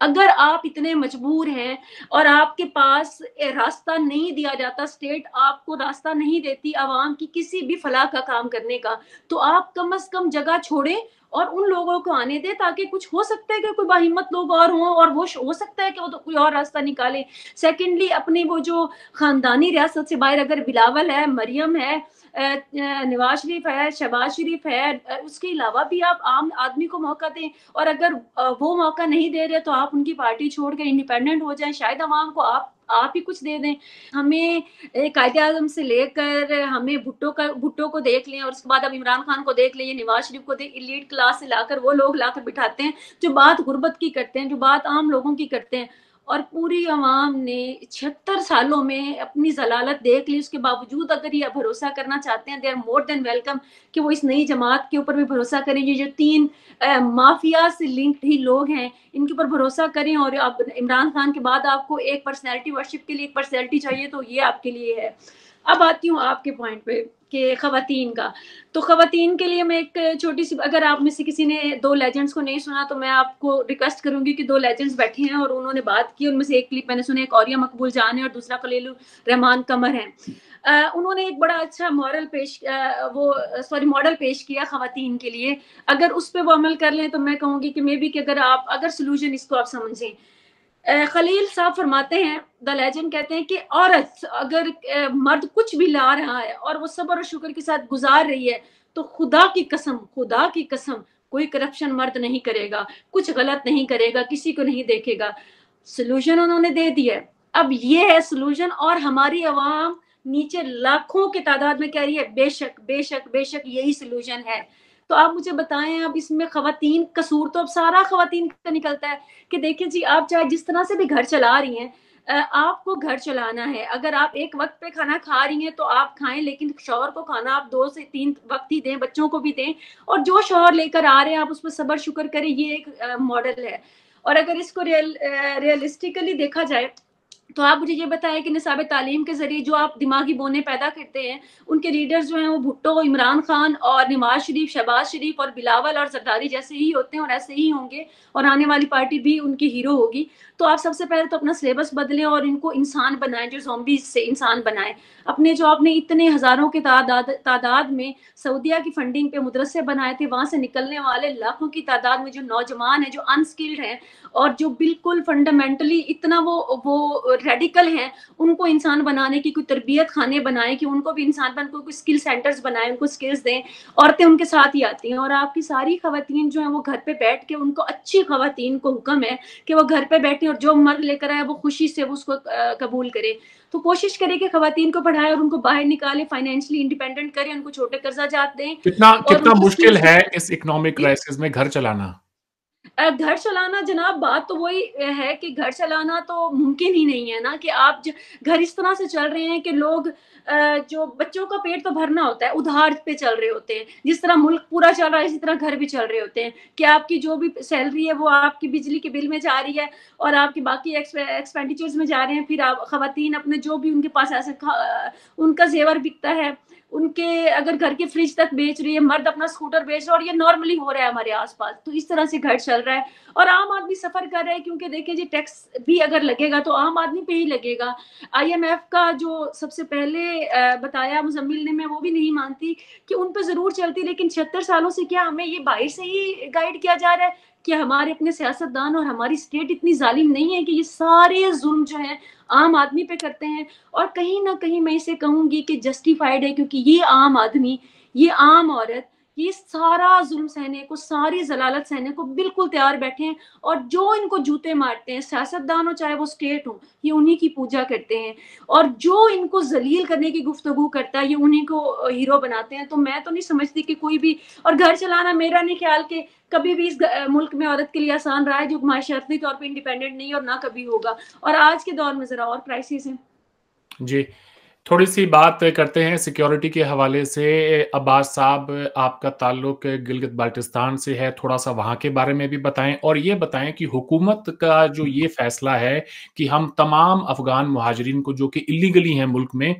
अगर आप इतने मजबूर हैं और आपके पास रास्ता नहीं दिया जाता, स्टेट आपको रास्ता नहीं देती आवाम की किसी भी फलाह का काम करने का, तो आप कम अज कम जगह छोड़ें और उन लोगों को आने दे, ताकि कुछ हो सकता है कि कोई बाहिम्मत लोग और हों और वो हो सकता है कि वो तो कोई और रास्ता निकाले। सेकेंडली, अपने वो जो खानदानी रियासत से बाहर अगर बिलावल है, मरियम है, नवाज शरीफ है, शहबाज शरीफ है, उसके अलावा भी आप आम आदमी को मौका दें, और अगर वो मौका नहीं दे रहे तो आप उनकी पार्टी छोड़ कर इंडिपेंडेंट हो जाएं, शायद आवाम को आप आप ही कुछ दे दें। हमें कायदे आजम से लेकर हमें भुट्टो का भुट्टो को देख लें और उसके बाद अब इमरान खान को देख लें, ये नवाज शरीफ को देख, एलीट क्लास से लाकर वो लोग लाकर बिठाते हैं जो बात गुर्बत की करते हैं, जो बात आम लोगों की करते हैं, और पूरी आवाम ने छिहत्तर सालों में अपनी जलालत देख ली। उसके बावजूद अगर ये भरोसा करना चाहते हैं, they are more than welcome कि वो इस नई जमात के ऊपर भी भरोसा करें। ये जो तीन आ, माफिया से लिंक्ड ही लोग हैं, इनके ऊपर भरोसा करें। और अब इमरान खान के बाद आपको एक पर्सनैलिटी वर्शिप के लिए एक पर्सनैलिटी चाहिए, तो ये आपके लिए है। अब आती हूँ आपके पॉइंट पे कि ख़वातीन का, तो ख़वातीन के लिए मैं एक छोटी सी, अगर आप में से किसी ने दो लेजेंड्स को नहीं सुना तो मैं आपको रिक्वेस्ट करूंगी कि दो लेजेंड्स बैठे हैं और उन्होंने बात की, उनमें से एक क्लिप मैंने सुना, एक औरिया मकबूल जान है और दूसरा खलील रहमान कमर है। आ, उन्होंने एक बड़ा अच्छा मॉरल पेश आ, वो सॉरी मॉडल पेश किया ख़वातीन के लिए। अगर उस पर वो अमल कर लें तो मैं कहूँगी कि मे बी कि अगर आप अगर सोल्यूशन इसको आप समझें। खलील साहब फरमाते हैं, द लेजेंड कहते हैं कि औरत अगर मर्द कुछ भी ला रहा है और वो सब्र और शुक्र के साथ गुजार रही है तो खुदा की कसम, खुदा की कसम कोई करप्शन मर्द नहीं करेगा, कुछ गलत नहीं करेगा, किसी को नहीं देखेगा। सलूशन उन्होंने दे दिया। अब ये है सलूशन, और हमारी आवाम नीचे लाखों की तादाद में कह रही है बेशक बेशक बेशक यही सलूशन है। तो आप मुझे बताएं, अब इसमें ख़वातीन कसूर तो अब सारा ख़वातीन का निकलता है कि देखिए जी, आप चाहे जिस तरह से भी घर चला रही हैं, आपको घर चलाना है। अगर आप एक वक्त पे खाना खा रही हैं तो आप खाएं, लेकिन शौहर को खाना आप दो से तीन वक्त ही दें, बच्चों को भी दें, और जो शौहर लेकर आ रहे हैं आप उस पर सब्र शुक्र करें। ये एक मॉडल है। और अगर इसको रियल रियलिस्टिकली देखा जाए तो आप मुझे ये बताएं कि निसाब तालीम के जरिए जो आप दिमागी बोने पैदा करते हैं, उनके लीडर्स जो हैं वो भुट्टो, इमरान खान और नवाज शरीफ, शहबाज शरीफ और बिलावल और जरदारी जैसे ही होते हैं और ऐसे ही होंगे, और आने वाली पार्टी भी उनकी हीरो होगी। तो आप सबसे पहले तो अपना सिलेबस बदलें और इनको इंसान बनाएं, जो ज़ॉम्बीज से इंसान बनाएं। अपने जो आपने इतने हज़ारों के तादाद तादाद में सऊदीया की फंडिंग पे मदरसे बनाए थे, वहाँ से निकलने वाले लाखों की तादाद में जो नौजवान हैं, जो अनस्किल्ड हैं और जो बिल्कुल फंडामेंटली इतना वो वो रेडिकल हैं, उनको इंसान बनाने की कोई तरबियत खाने बनाए कि उनको भी इंसान बन, कोई स्किल सेंटर्स बनाए, उनको स्किल्स दें। औरतें उनके साथ ही आती हैं और आपकी सारी ख़वातीन जो हैं वो घर पर बैठ के, उनको अच्छी ख़वातीन को हुक्म है कि वो घर पर बैठे और जो मर्द लेकर आए वो खुशी से वो उसको कबूल करे। तो कोशिश करें कि ख़वातीन को पढ़ाएं और उनको बाहर निकालें, फाइनेंशियली इंडिपेंडेंट करें, उनको छोटे कर्जा जात दें। कितना कितना मुश्किल है इस इकोनॉमिक क्राइसिस में घर चलाना। घर चलाना, जनाब बात तो वही है कि घर चलाना तो मुमकिन ही नहीं है ना, कि आप घर इस तरह से चल रहे हैं कि लोग जो बच्चों का पेट तो भरना होता है उधार पे चल रहे होते हैं। जिस तरह मुल्क पूरा चल रहा है इसी तरह घर भी चल रहे होते हैं कि आपकी जो भी सैलरी है वो आपकी बिजली के बिल में जा रही है और आपकी बाकी एक्सपेंडिचर्स में जा रहे हैं। फिर आप खवातीन अपने जो भी उनके पास ऐसे उनका जेवर बिकता है उनके अगर घर के फ्रिज तक बेच रही है, मर्द अपना स्कूटर बेच रहा है और ये नॉर्मली हो रहा है हमारे आसपास। तो इस तरह से घर चल रहा है और आम आदमी सफर कर रहा है क्योंकि देखें जी टैक्स भी अगर लगेगा तो आम आदमी पे ही लगेगा। आईएमएफ का जो सबसे पहले बताया मुजम्मिल ने, मैं वो भी नहीं मानती कि उन पर जरूर चलती, लेकिन छिहत्तर सालों से क्या हमें ये बाहर से ही गाइड किया जा रहा है कि हमारे अपने सियासतदान और हमारी स्टेट इतनी जालिम नहीं है कि ये सारे जुल्म जो है आम आदमी पे करते हैं। और कहीं ना कहीं मैं इसे कहूंगी कि जस्टिफाइड है क्योंकि ये आम आदमी, ये आम औरत, ये सारा जुल्म सहने को, सारी जलालत सहने को बिल्कुल तैयार बैठे हैं और जो इनको जूते मारते हैं सियासतदान हो चाहे वो स्टेट हो, ये उन्हीं की पूजा करते हैं और जो इनको जलील करने की गुफ्तगू करता है ये उन्हीं को हीरो बनाते हैं। तो मैं तो नहीं समझती कि कोई भी, और घर चलाना मेरा नहीं ख्याल के कभी भी इस मुल्क में औरत के लिए आसान रहा है जो माशर्ती तौर पर इंडिपेंडेंट नहीं और ना कभी होगा, और आज के दौर में जरा और क्राइसिस है। जी थोड़ी सी बात करते हैं सिक्योरिटी के हवाले से। अब्बास साहब, आपका ताल्लुक गिलगित बाल्टिस्तान से है, थोड़ा सा वहाँ के बारे में भी बताएं और ये बताएं कि हुकूमत का जो ये फैसला है कि हम तमाम अफगान मुहाजिरीन को जो कि इलीगली हैं मुल्क में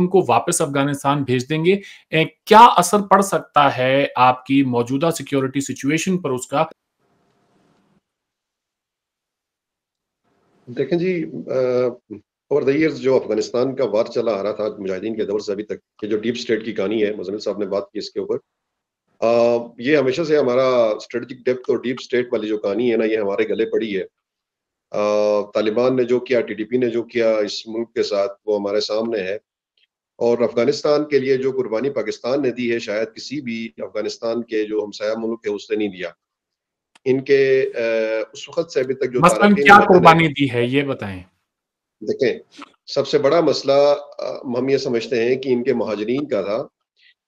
उनको वापस अफगानिस्तान भेज देंगे, क्या असर पड़ सकता है आपकी मौजूदा सिक्योरिटी सिचुएशन पर उसका? देखें जी आ... और द ईयर्स जो अफगानिस्तान का वार चला आ रहा था मुजाहिदीन के दौर से अभी तक, ये जो डीप स्टेट की कहानी है, मुजम्मिल साहब ने बात की इसके ऊपर, ये हमेशा से हमारा स्ट्रेटेजिक डेप्थ और डीप स्टेट वाली जो कहानी है ना ये हमारे गले पड़ी है। आ, तालिबान ने जो किया, टीटीपी ने जो किया इस मुल्क के साथ, वो हमारे सामने है और अफगानिस्तान के लिए जो कुर्बानी पाकिस्तान ने दी है शायद किसी भी अफगानिस्तान के जो हमसाया मुल्क है उसने नहीं दिया। इनके उस वक्त से अभी तक जो क्या कुर्बानी दी है ये बताएं। देखें सबसे बड़ा मसला हम ये समझते हैं कि इनके महाजरीन का था।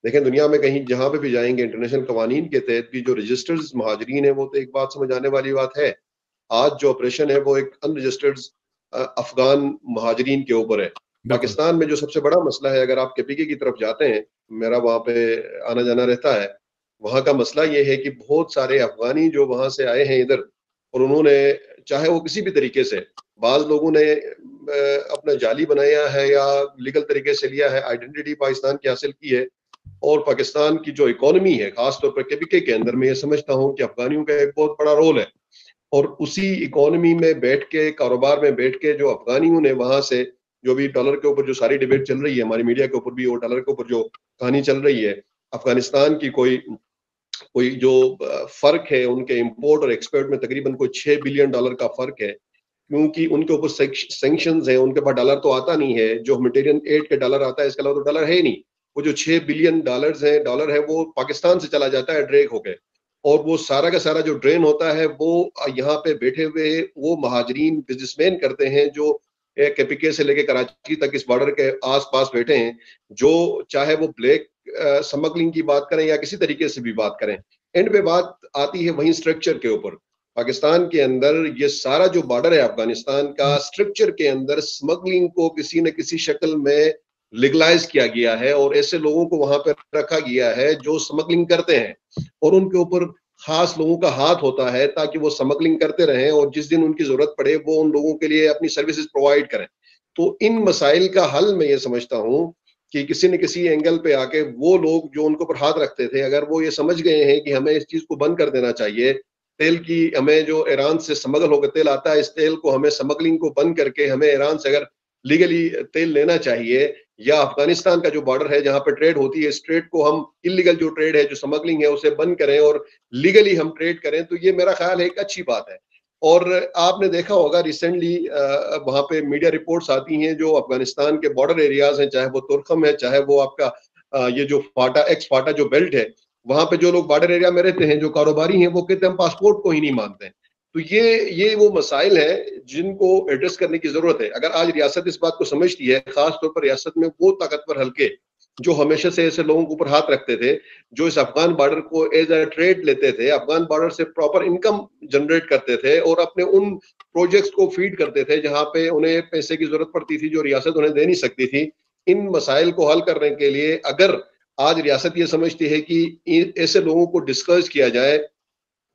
देखें दुनिया में कहीं जहाँ पे भी जाएंगे इंटरनेशनल कवानीन के तहत भी जो रजिस्टर्ड महाजरीन है वो तो एक बात समझ आने वाली बात है। आज जो ऑपरेशन है वो एक अनरजिस्टर्ड अफगान महाजरीन के ऊपर है। पाकिस्तान में जो सबसे बड़ा मसला है, अगर आप केपीके की तरफ जाते हैं, मेरा वहाँ पे आना जाना रहता है, वहाँ का मसला ये है कि बहुत सारे अफगानी जो वहाँ से आए हैं इधर और उन्होंने चाहे वो किसी भी तरीके से, बाज लोगों ने अपना जाली बनाया है या लीगल तरीके से लिया है, आइडेंटिटी पाकिस्तान की हासिल की है और पाकिस्तान की जो इकोनॉमी है खासतौर पर केपीके के अंदर मैं ये समझता हूँ कि अफगानियों का एक बहुत बड़ा रोल है और उसी इकोनॉमी में बैठ के, कारोबार में बैठ के जो अफगानियों ने वहाँ से जो भी डॉलर के ऊपर जो सारी डिबेट चल रही है हमारी मीडिया के ऊपर भी और डॉलर के ऊपर जो कहानी चल रही है, अफगानिस्तान की कोई कोई जो फर्क है उनके इम्पोर्ट और एक्सपोर्ट में तकरीबन कोई छः बिलियन डॉलर का फर्क है क्योंकि उनके ऊपर सेंक्शंस हैं, उनके पास डॉलर तो आता नहीं है, जो ह्यूमैनिटेरियन एड के डॉलर आता है इसके अलावा तो डॉलर है ही नहीं। वो जो छः बिलियन डॉलर्स हैं डॉलर है वो पाकिस्तान से चला जाता है ड्रेक होकर और वो सारा का सारा जो ड्रेन होता है वो यहाँ पे बैठे हुए वो महाजरीन बिजनेसमैन करते हैं जो केपीके से लेके कराची तक इस बॉर्डर के आसपास बैठे हैं, जो चाहे वो ब्लैक स्मगलिंग की बात करें या किसी तरीके से भी बात करें। एंड पे बात आती है वहीं स्ट्रक्चर के ऊपर। पाकिस्तान के अंदर ये सारा जो बॉर्डर है अफगानिस्तान का, स्ट्रक्चर के अंदर स्मगलिंग को किसी न किसी शक्ल में लीगलाइज किया गया है और ऐसे लोगों को वहां पर रखा गया है जो स्मगलिंग करते हैं और उनके ऊपर खास लोगों का हाथ होता है ताकि वो स्मगलिंग करते रहें और जिस दिन उनकी जरूरत पड़े वो उन लोगों के लिए अपनी सर्विसेज प्रोवाइड करें। तो इन मसाइल का हल मैं ये समझता हूँ कि किसी न किसी एंगल पे आके वो लोग जो उनको पर हाथ रखते थे अगर वो ये समझ गए हैं कि हमें इस चीज को बंद कर देना चाहिए, तेल की हमें जो ईरान से स्मगल होकर तेल आता है इस तेल को हमें स्मगलिंग को बंद करके हमें ईरान से अगर लीगली तेल लेना चाहिए या अफगानिस्तान का जो बॉर्डर है जहाँ पे ट्रेड होती है इस ट्रेड को हम इलीगल जो ट्रेड है जो स्मगलिंग है उसे बंद करें और लीगली हम ट्रेड करें, तो ये मेरा ख्याल है एक अच्छी बात है। और आपने देखा होगा रिसेंटली वहाँ पे मीडिया रिपोर्ट्स आती हैं जो अफगानिस्तान के बॉर्डर एरियाज हैं, चाहे वो तुर्कम है, चाहे वो आपका ये जो फाटा एक्स फाटा जो बेल्ट है, वहाँ पे जो लोग बॉर्डर एरिया में रहते हैं जो कारोबारी हैं वो कहते हैं हम पासपोर्ट को ही नहीं मानते हैं। तो ये ये वो मसाइल हैं जिनको एड्रेस करने की जरूरत है। अगर आज रियासत इस बात को समझती है, खासतौर पर रियासत में वो ताकतवर हल्के जो हमेशा से ऐसे लोगों के ऊपर हाथ रखते थे जो इस अफगान बॉर्डर को एज अ ट्रेड लेते थे, अफगान बॉर्डर से प्रॉपर इनकम जनरेट करते थे और अपने उन प्रोजेक्ट्स को फीड करते थे जहां पे उन्हें पैसे की जरूरत पड़ती थी जो रियासत उन्हें दे नहीं सकती थी। इन मसाइल को हल करने के लिए अगर आज रियासत ये समझती है कि ऐसे लोगों को डिस्करेज किया जाए,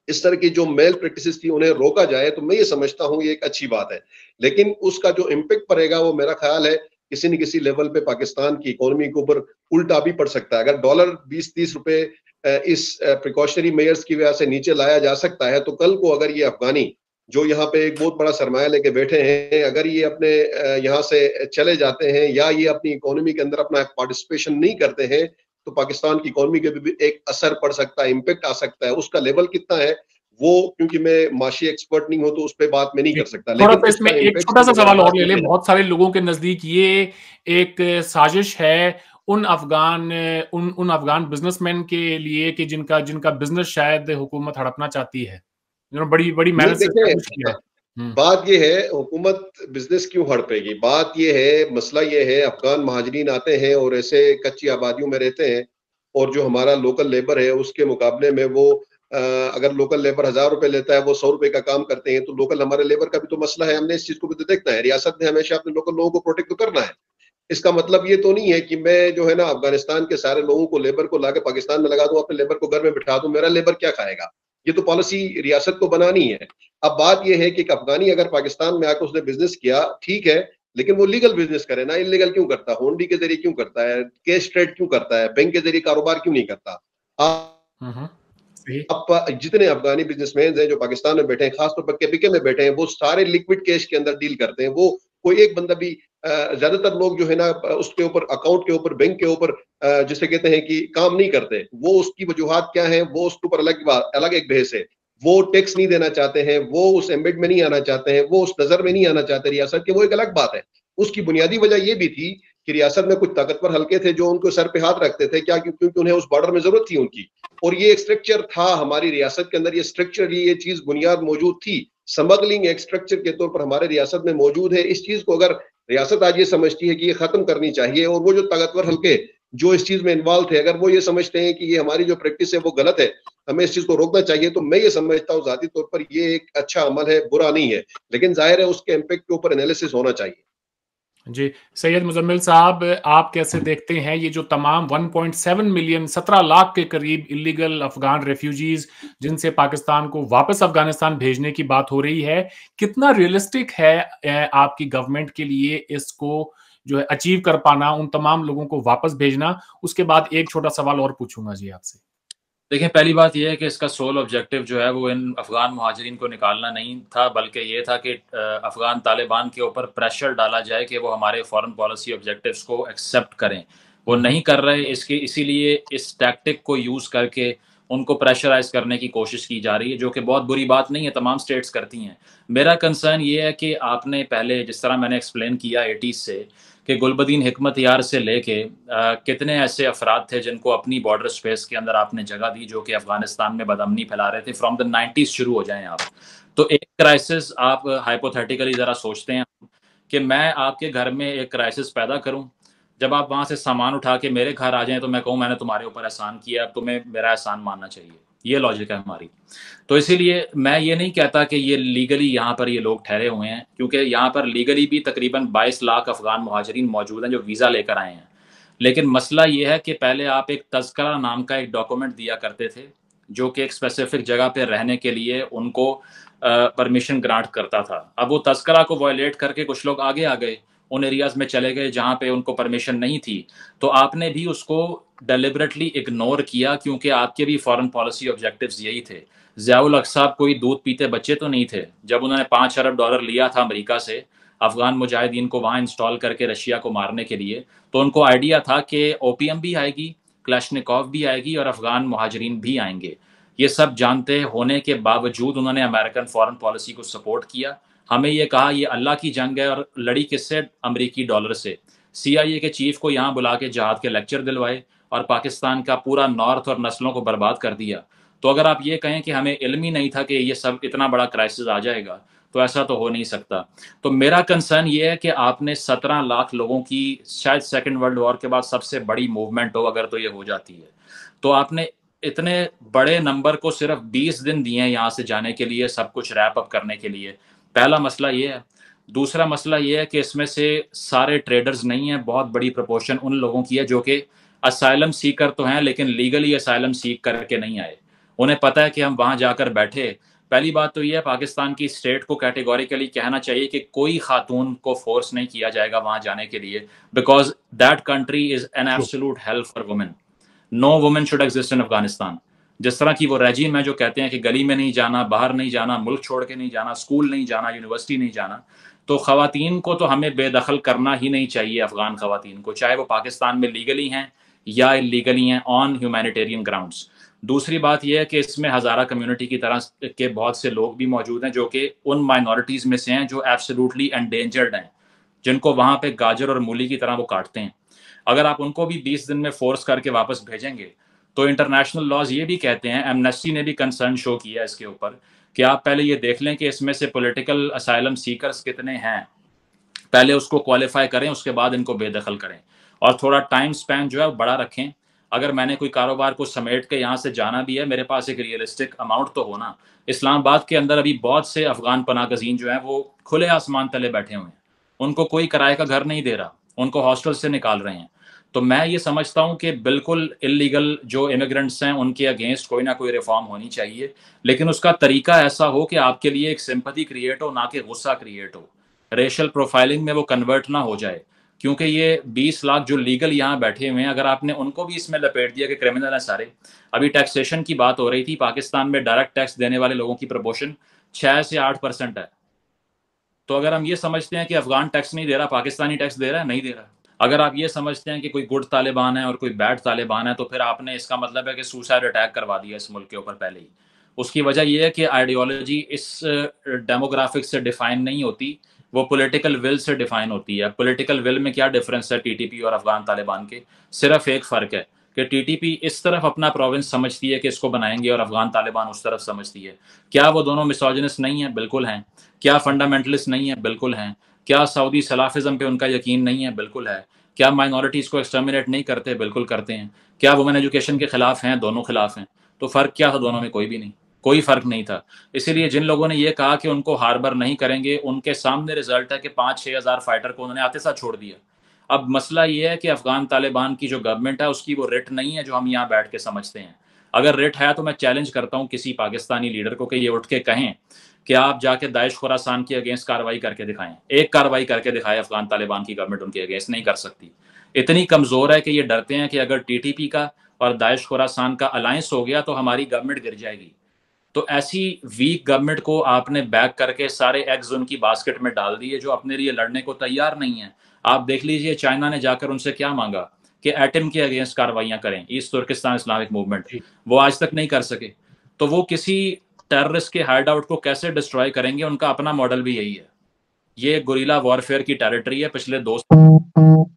इस तरह की जो मेल प्रैक्टिसेस थी उन्हें रोका जाए, तो मैं ये समझता हूँ ये एक अच्छी बात है। लेकिन उसका जो इम्पेक्ट पड़ेगा वो मेरा ख्याल है किसी न किसी लेवल पे पाकिस्तान की इकोनॉमी के ऊपर उल्टा भी पड़ सकता है। अगर डॉलर बीस तीस रुपए इस प्रिकॉशनरी मेजर्स की वजह से नीचे लाया जा सकता है, तो कल को अगर ये अफगानी जो यहाँ पे एक बहुत बड़ा सरमाया लेके बैठे हैं, अगर ये अपने यहाँ से चले जाते हैं या ये अपनी इकोनॉमी के अंदर अपना पार्टिसिपेशन नहीं करते हैं, तो पाकिस्तान की इकोनॉमी के भी एक असर पड़ सकता है, इम्पेक्ट आ सकता है। उसका लेवल कितना है वो, क्योंकि मैं माशी एक्सपर्ट नहीं हूं तो उस पे बात मैं नहीं कर सकता। लेकिन इसमें एक छोटा सा सवाल और ले ले, बहुत सारे लोगों के नजदीक ये एक साजिश है उन अफगान उन उन अफगान बिजनेसमैन के लिए कि जिनका जिनका बिजनेस शायद हुकूमत हड़पना चाहती है, जिन्होंने बड़ी बड़ी मेहनत से। बात यह है हुकूमत बिजनेस क्यों हड़पेगी, बात यह है, मसला यह है अफगान महाजरीन आते हैं और ऐसे कच्ची आबादियों में रहते हैं और जो हमारा लोकल लेबर है उसके मुकाबले में वो आ, अगर लोकल लेबर हजार रुपए लेता है वो सौ रुपए का काम करते हैं, तो लोकल हमारे लेबर का भी तो मसला है। हमने इस चीज को भी तो देखना है, रियासत ने हमेशा अपने लोकल लोगों को प्रोटेक्ट तो करना है। इसका मतलब ये तो नहीं है कि मैं जो है ना अफगानिस्तान के सारे लोगों को लेबर को लाके पाकिस्तान में लगा दूं, अपने लेबर को घर में बिठा दूं, मेरा लेबर क्या खाएगा। ये तो पॉलिसी रियासत को बनानी है। अब बात यह है कि एक अफगानी अगर पाकिस्तान में आकर उसने बिजनेस किया, ठीक है, लेकिन वो लीगल बिजनेस करे ना, इलीगल क्यों करता है, होंडी के जरिए क्यों करता है, कैश ट्रेड क्यों करता है, बैंक के जरिए कारोबार क्यों नहीं करता। अब जितने अफगानी बिजनेसमैन हैं जो पाकिस्तान में बैठे हैं, खासतौर पर केपीके में बैठे हैं, वो सारे लिक्विड कैश के अंदर डील करते हैं। वो कोई एक बंदा भी, ज्यादातर लोग जो है ना उसके ऊपर अकाउंट के ऊपर बैंक के ऊपर जिसे कहते हैं कि काम नहीं करते। वो उसकी वजूहात क्या है, वो उसके ऊपर अलग बात, अलग एक बहस है। वो टैक्स नहीं देना चाहते हैं, वो उस एम्बेड में नहीं आना चाहते हैं, वो उस नजर में नहीं आना चाहते रियासत के, वो एक अलग बात है। उसकी बुनियादी वजह यह भी थी कि रियासत में कुछ ताकतवर हल्के थे जो उनको सर पे हाथ रखते थे, क्या क्योंकि उन्हें उस बॉर्डर में जरूरत थी उनकी, और ये एक स्ट्रक्चर था हमारी रियासत के अंदर, ये स्ट्रक्चरली ये चीज बुनियाद मौजूद थी। स्मगलिंग एक स्ट्रक्चर के तौर पर हमारे रियासत में मौजूद है। इस चीज को अगर रियासत आज ये समझती है कि ये खत्म करनी चाहिए, और वो जो ताकतवर हल्के जो इस चीज में इन्वॉल्व थे अगर वो ये समझते हैं कि ये हमारी जो प्रैक्टिस है वो गलत है, हमें इस चीज को रोकना चाहिए, तो मैं ये समझता हूँ जाती तौर पर ये एक अच्छा अमल है, बुरा नहीं है, लेकिन जाहिर है उसके इम्पेक्ट के ऊपर एनालिसिस होना चाहिए। जी सैयद मुजम्मिल साहब, आप कैसे देखते हैं ये जो तमाम वन पॉइंट सेवन मिलियन सत्रह लाख के करीब इलीगल अफगान रेफ्यूजीज जिनसे पाकिस्तान को वापस अफगानिस्तान भेजने की बात हो रही है, कितना रियलिस्टिक है आपकी गवर्नमेंट के लिए इसको जो है अचीव कर पाना, उन तमाम लोगों को वापस भेजना? उसके बाद एक छोटा सवाल और पूछूंगा जी आपसे। देखिए, पहली बात यह है कि इसका सोल ऑब्जेक्टिव जो है वो इन अफ़गान मुहाजिरीन को निकालना नहीं था, बल्कि ये था कि अफ़गान तालिबान के ऊपर प्रेशर डाला जाए कि वो हमारे फॉरेन पॉलिसी ऑब्जेक्टिव्स को एक्सेप्ट करें। वो नहीं कर रहे, इसके इसीलिए इस टैक्टिक को यूज़ करके उनको प्रेशराइज करने की कोशिश की जा रही है, जो कि बहुत बुरी बात नहीं है, तमाम स्टेट्स करती हैं। मेरा कंसर्न ये है कि आपने पहले जिस तरह मैंने एक्सप्लेन किया एटीज़ से कि गुलबदीन हिकमत यार से लेके कितने ऐसे अफराद थे जिनको अपनी बॉर्डर स्पेस के अंदर आपने जगह दी, जो कि अफगानिस्तान में बदअमनी फैला रहे थे। फ्रॉम द नाइन्टीज़ शुरू हो जाएं आप, तो एक क्राइसिस आप हाइपोथेटिकली ज़रा सोचते हैं कि मैं आपके घर में एक क्राइसिस पैदा करूं, जब आप वहां से सामान उठा के मेरे घर आ जाएं तो मैं कहूं मैंने तुम्हारे ऊपर एहसान किया, अब तुम्हें मेरा एहसान मानना चाहिए। ये लॉजिक है हमारी। तो इसीलिए मैं ये नहीं कहता कि ये लीगली यहाँ पर ये लोग ठहरे हुए हैं, क्योंकि यहाँ पर लीगली भी तकरीबन बाईस लाख अफगान मुहाजिरीन मौजूद हैं जो वीज़ा लेकर आए हैं। लेकिन मसला ये है कि पहले आप एक तस्करा नाम का एक डॉक्यूमेंट दिया करते थे जो कि एक स्पेसिफिक जगह पर रहने के लिए उनको परमिशन ग्रांट करता था। अब वो तस्करा को वायलेट करके कुछ लोग आगे आ गए, उन एरियाज़ में चले गए जहाँ पे उनको परमिशन नहीं थी, तो आपने भी उसको डेलिबरेटली इग्नोर किया, क्योंकि आपके भी फॉरेन पॉलिसी ऑब्जेक्टिव्स यही थे। ज़ियाउल हक साहब कोई दूध पीते बच्चे तो नहीं थे। जब उन्होंने पाँच अरब डॉलर लिया था अमेरिका से अफ़गान मुजाहिदीन को वहाँ इंस्टॉल करके रशिया को मारने के लिए, तो उनको आइडिया था कि ओ पी एम भी आएगी, क्लैशनिकॉव भी आएगी और अफ़गान मुहाजरीन भी आएंगे। ये सब जानते होने के बावजूद उन्होंने अमेरिकन फॉरेन पॉलिसी को सपोर्ट किया। हमें ये कहा ये अल्लाह की जंग है और लड़ी किससे? अमेरिकी डॉलर से। सीआईए के चीफ को यहाँ बुला के जहाद के लेक्चर दिलवाए और पाकिस्तान का पूरा नॉर्थ और नस्लों को बर्बाद कर दिया। तो अगर आप ये कहें कि हमें इल्म ही नहीं था कि ये सब इतना बड़ा क्राइसिस आ जाएगा, तो ऐसा तो हो नहीं सकता। तो मेरा कंसर्न ये है कि आपने सत्रह लाख लोगों की शायद सेकेंड वर्ल्ड वॉर के बाद सबसे बड़ी मूवमेंट हो, अगर तो ये हो जाती है, तो आपने इतने बड़े नंबर को सिर्फ बीस दिन दिए हैं यहाँ से जाने के लिए, सब कुछ रैप अप करने के लिए। पहला मसला ये है। दूसरा मसला ये है कि इसमें से सारे ट्रेडर्स नहीं हैं, बहुत बड़ी प्रपोर्शन उन लोगों की है जो कि असाइलम सीकर तो हैं लेकिन लीगली असाइलम सीख करके नहीं आए। उन्हें पता है कि हम वहाँ जाकर बैठे। पहली बात तो यह है, पाकिस्तान की स्टेट को कैटेगोरिकली कहना चाहिए कि कोई खातून को फोर्स नहीं किया जाएगा वहाँ जाने के लिए, because that country is an absolute hell for women. No women should exist in Afghanistan. जिस तरह की वो रेजिम है जो कहते हैं कि गली में नहीं जाना, बाहर नहीं जाना, मुल्क छोड़ के नहीं जाना, स्कूल नहीं जाना, यूनिवर्सिटी नहीं जाना, तो ख़वातीन को तो हमें बेदखल करना ही नहीं चाहिए, अफ़गान ख़वातीन को, चाहे वो पाकिस्तान में लीगली हैं या इलीगली हैं, ऑन ह्यूमैनिटेरियन ग्राउंड्स। दूसरी बात यह है कि इसमें हज़ारा कम्युनिटी की तरह के बहुत से लोग भी मौजूद हैं जो कि उन माइनॉरिटीज़ में से हैं जो एब्सोल्युटली एंडेंजर्ड हैं, जिनको वहाँ पे गाजर और मूली की तरह वो काटते हैं। अगर आप उनको भी बीस दिन में फोर्स करके वापस भेजेंगे तो इंटरनेशनल लॉज ये भी कहते हैं, एमनेस्टी ने भी कंसर्न शो किया इसके ऊपर, कि आप पहले ये देख लें कि इसमें से पॉलिटिकल असाइलम सीकर्स कितने हैं, पहले उसको क्वालिफाई करें, उसके बाद इनको बेदखल करें, और थोड़ा टाइम स्पैन जो है बड़ा रखें। अगर मैंने कोई कारोबार को समेट के यहाँ से जाना भी है, मेरे पास एक रियलिस्टिक अमाउंट तो होना। इस्लामाबाद के अंदर अभी बहुत से अफगान पनागजीन जो हैं वो खुले आसमान तले बैठे हुए हैं, उनको कोई किराए का घर नहीं दे रहा, उनको हॉस्टल से निकाल रहे हैं। तो मैं ये समझता हूँ कि बिल्कुल इलीगल जो इमिग्रेंट्स हैं उनके अगेंस्ट कोई ना कोई रिफॉर्म होनी चाहिए, लेकिन उसका तरीका ऐसा हो कि आपके लिए एक सिंपैथी क्रिएट हो, ना कि गुस्सा क्रिएट हो, रेशल प्रोफाइलिंग में वो कन्वर्ट ना हो जाए। क्योंकि ये बीस लाख जो लीगल यहाँ बैठे हुए हैं, अगर आपने उनको भी इसमें लपेट दिया कि क्रिमिनल हैं सारे। अभी टैक्सेशन की बात हो रही थी, पाकिस्तान में डायरेक्ट टैक्स देने वाले लोगों की प्रपोर्शन छः से आठ परसेंट है। तो अगर हम ये समझते हैं कि अफगान टैक्स नहीं दे रहा, पाकिस्तानी टैक्स दे रहा है, नहीं दे रहा। अगर आप ये समझते हैं कि कोई गुड तालिबान है और कोई बैड तालिबान है, तो फिर आपने, इसका मतलब है कि सुसाइड अटैक करवा दिया इस मुल्क के ऊपर पहले ही। उसकी वजह यह है कि आइडियोलॉजी इस डेमोग्राफिक से डिफाइन नहीं होती, वो पॉलिटिकल विल से डिफाइन होती है। पॉलिटिकल विल में क्या डिफरेंस है टीटीपी और अफगान तालिबान के? सिर्फ एक फ़र्क है कि टीटीपी इस तरफ अपना प्रोविंस समझती है कि इसको बनाएंगे, और अफगान तालिबान उस तरफ समझती है। क्या वो दोनों मिसोजिनिस्ट नहीं है? बिल्कुल हैं। क्या फंडामेंटलिस्ट नहीं है? बिल्कुल हैं। क्या सऊदी सलाफिज्म पे उनका यकीन नहीं है? बिल्कुल है। क्या माइनॉरिटीज़ को एक्सटर्मिनेट नहीं करते? बिल्कुल करते हैं। क्या वुमेन एजुकेशन के खिलाफ हैं? दोनों खिलाफ हैं। तो फ़र्क क्या था दोनों में? कोई भी नहीं, कोई फ़र्क नहीं था। इसीलिए जिन लोगों ने ये कहा कि उनको हार्बर नहीं करेंगे, उनके सामने रिजल्ट है कि पाँच छः हज़ार फाइटर को उन्होंने आते साथ छोड़ दिया। अब मसला ये है कि अफ़गान तालिबान की जो गवर्नमेंट है उसकी वो रिट नहीं है जो हम यहाँ बैठ के समझते हैं। अगर रिट है तो मैं चैलेंज करता हूँ किसी पाकिस्तानी लीडर को कि ये उठ के कहें कि आप जाके दाइश खुरासान के अगेंस्ट कार्रवाई करके दिखाएं। एक कार्रवाई करके दिखाएं अफगान तालिबान की गवर्नमेंट उनके अगेंस्ट नहीं कर सकती। इतनी कमज़ोर है कि ये डरते हैं कि अगर टीटीपी का और दाइश खुरासान का अलायंस हो गया तो हमारी गवर्नमेंट गिर जाएगी। तो ऐसी वीक गवर्नमेंट को आपने बैक करके सारे एग्स उनकी बास्केट में डाल दिए जो अपने लिए लड़ने को तैयार नहीं है। आप देख लीजिए चाइना ने जाकर उनसे क्या मांगा कि एटम के अगेंस्ट कार्रवाइयाँ करें, ईस्ट तुर्किस्तान इस्लामिक मूवमेंट, वो आज तक नहीं कर सके। तो वो किसी टेररिस्ट के हाइड आउट को कैसे डिस्ट्रॉय करेंगे? उनका अपना मॉडल भी यही है। ये गुरिला वॉरफेयर की टेरिटरी है, पिछले दो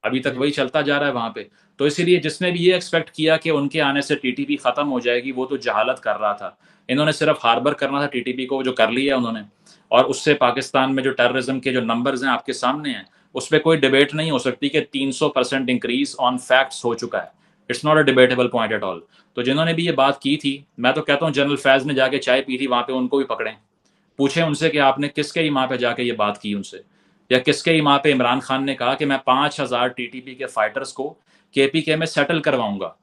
अभी तक वही चलता जा रहा है वहां पे। तो इसीलिए जिसने भी ये एक्सपेक्ट किया कि उनके आने से टीटीपी खत्म हो जाएगी, वो तो जहालत कर रहा था। इन्होंने सिर्फ हार्बर करना था टीटीपी को, जो कर लिया उन्होंने, और उससे पाकिस्तान में जो टेररिज्म के जो नंबर्स हैं आपके सामने हैं, उस पर कोई डिबेट नहीं हो सकती कि तीन सौ परसेंट इंक्रीज ऑन फैक्ट्स हो चुका है। It's not a debatable point at all. तो जिन्होंने भी ये बात की थी, मैं तो कहता हूँ जनरल फैज़ ने जाके चाय पी थी वहाँ पे, उनको भी पकड़ें, पूछें उनसे कि आपने किसके इमाम पे जाके ये बात की उनसे, या किसके इमाम पे इमरान खान ने कहा कि मैं पाँच हज़ार टीटीपी के फाइटर्स को केपीके में सेटल करवाऊंगा,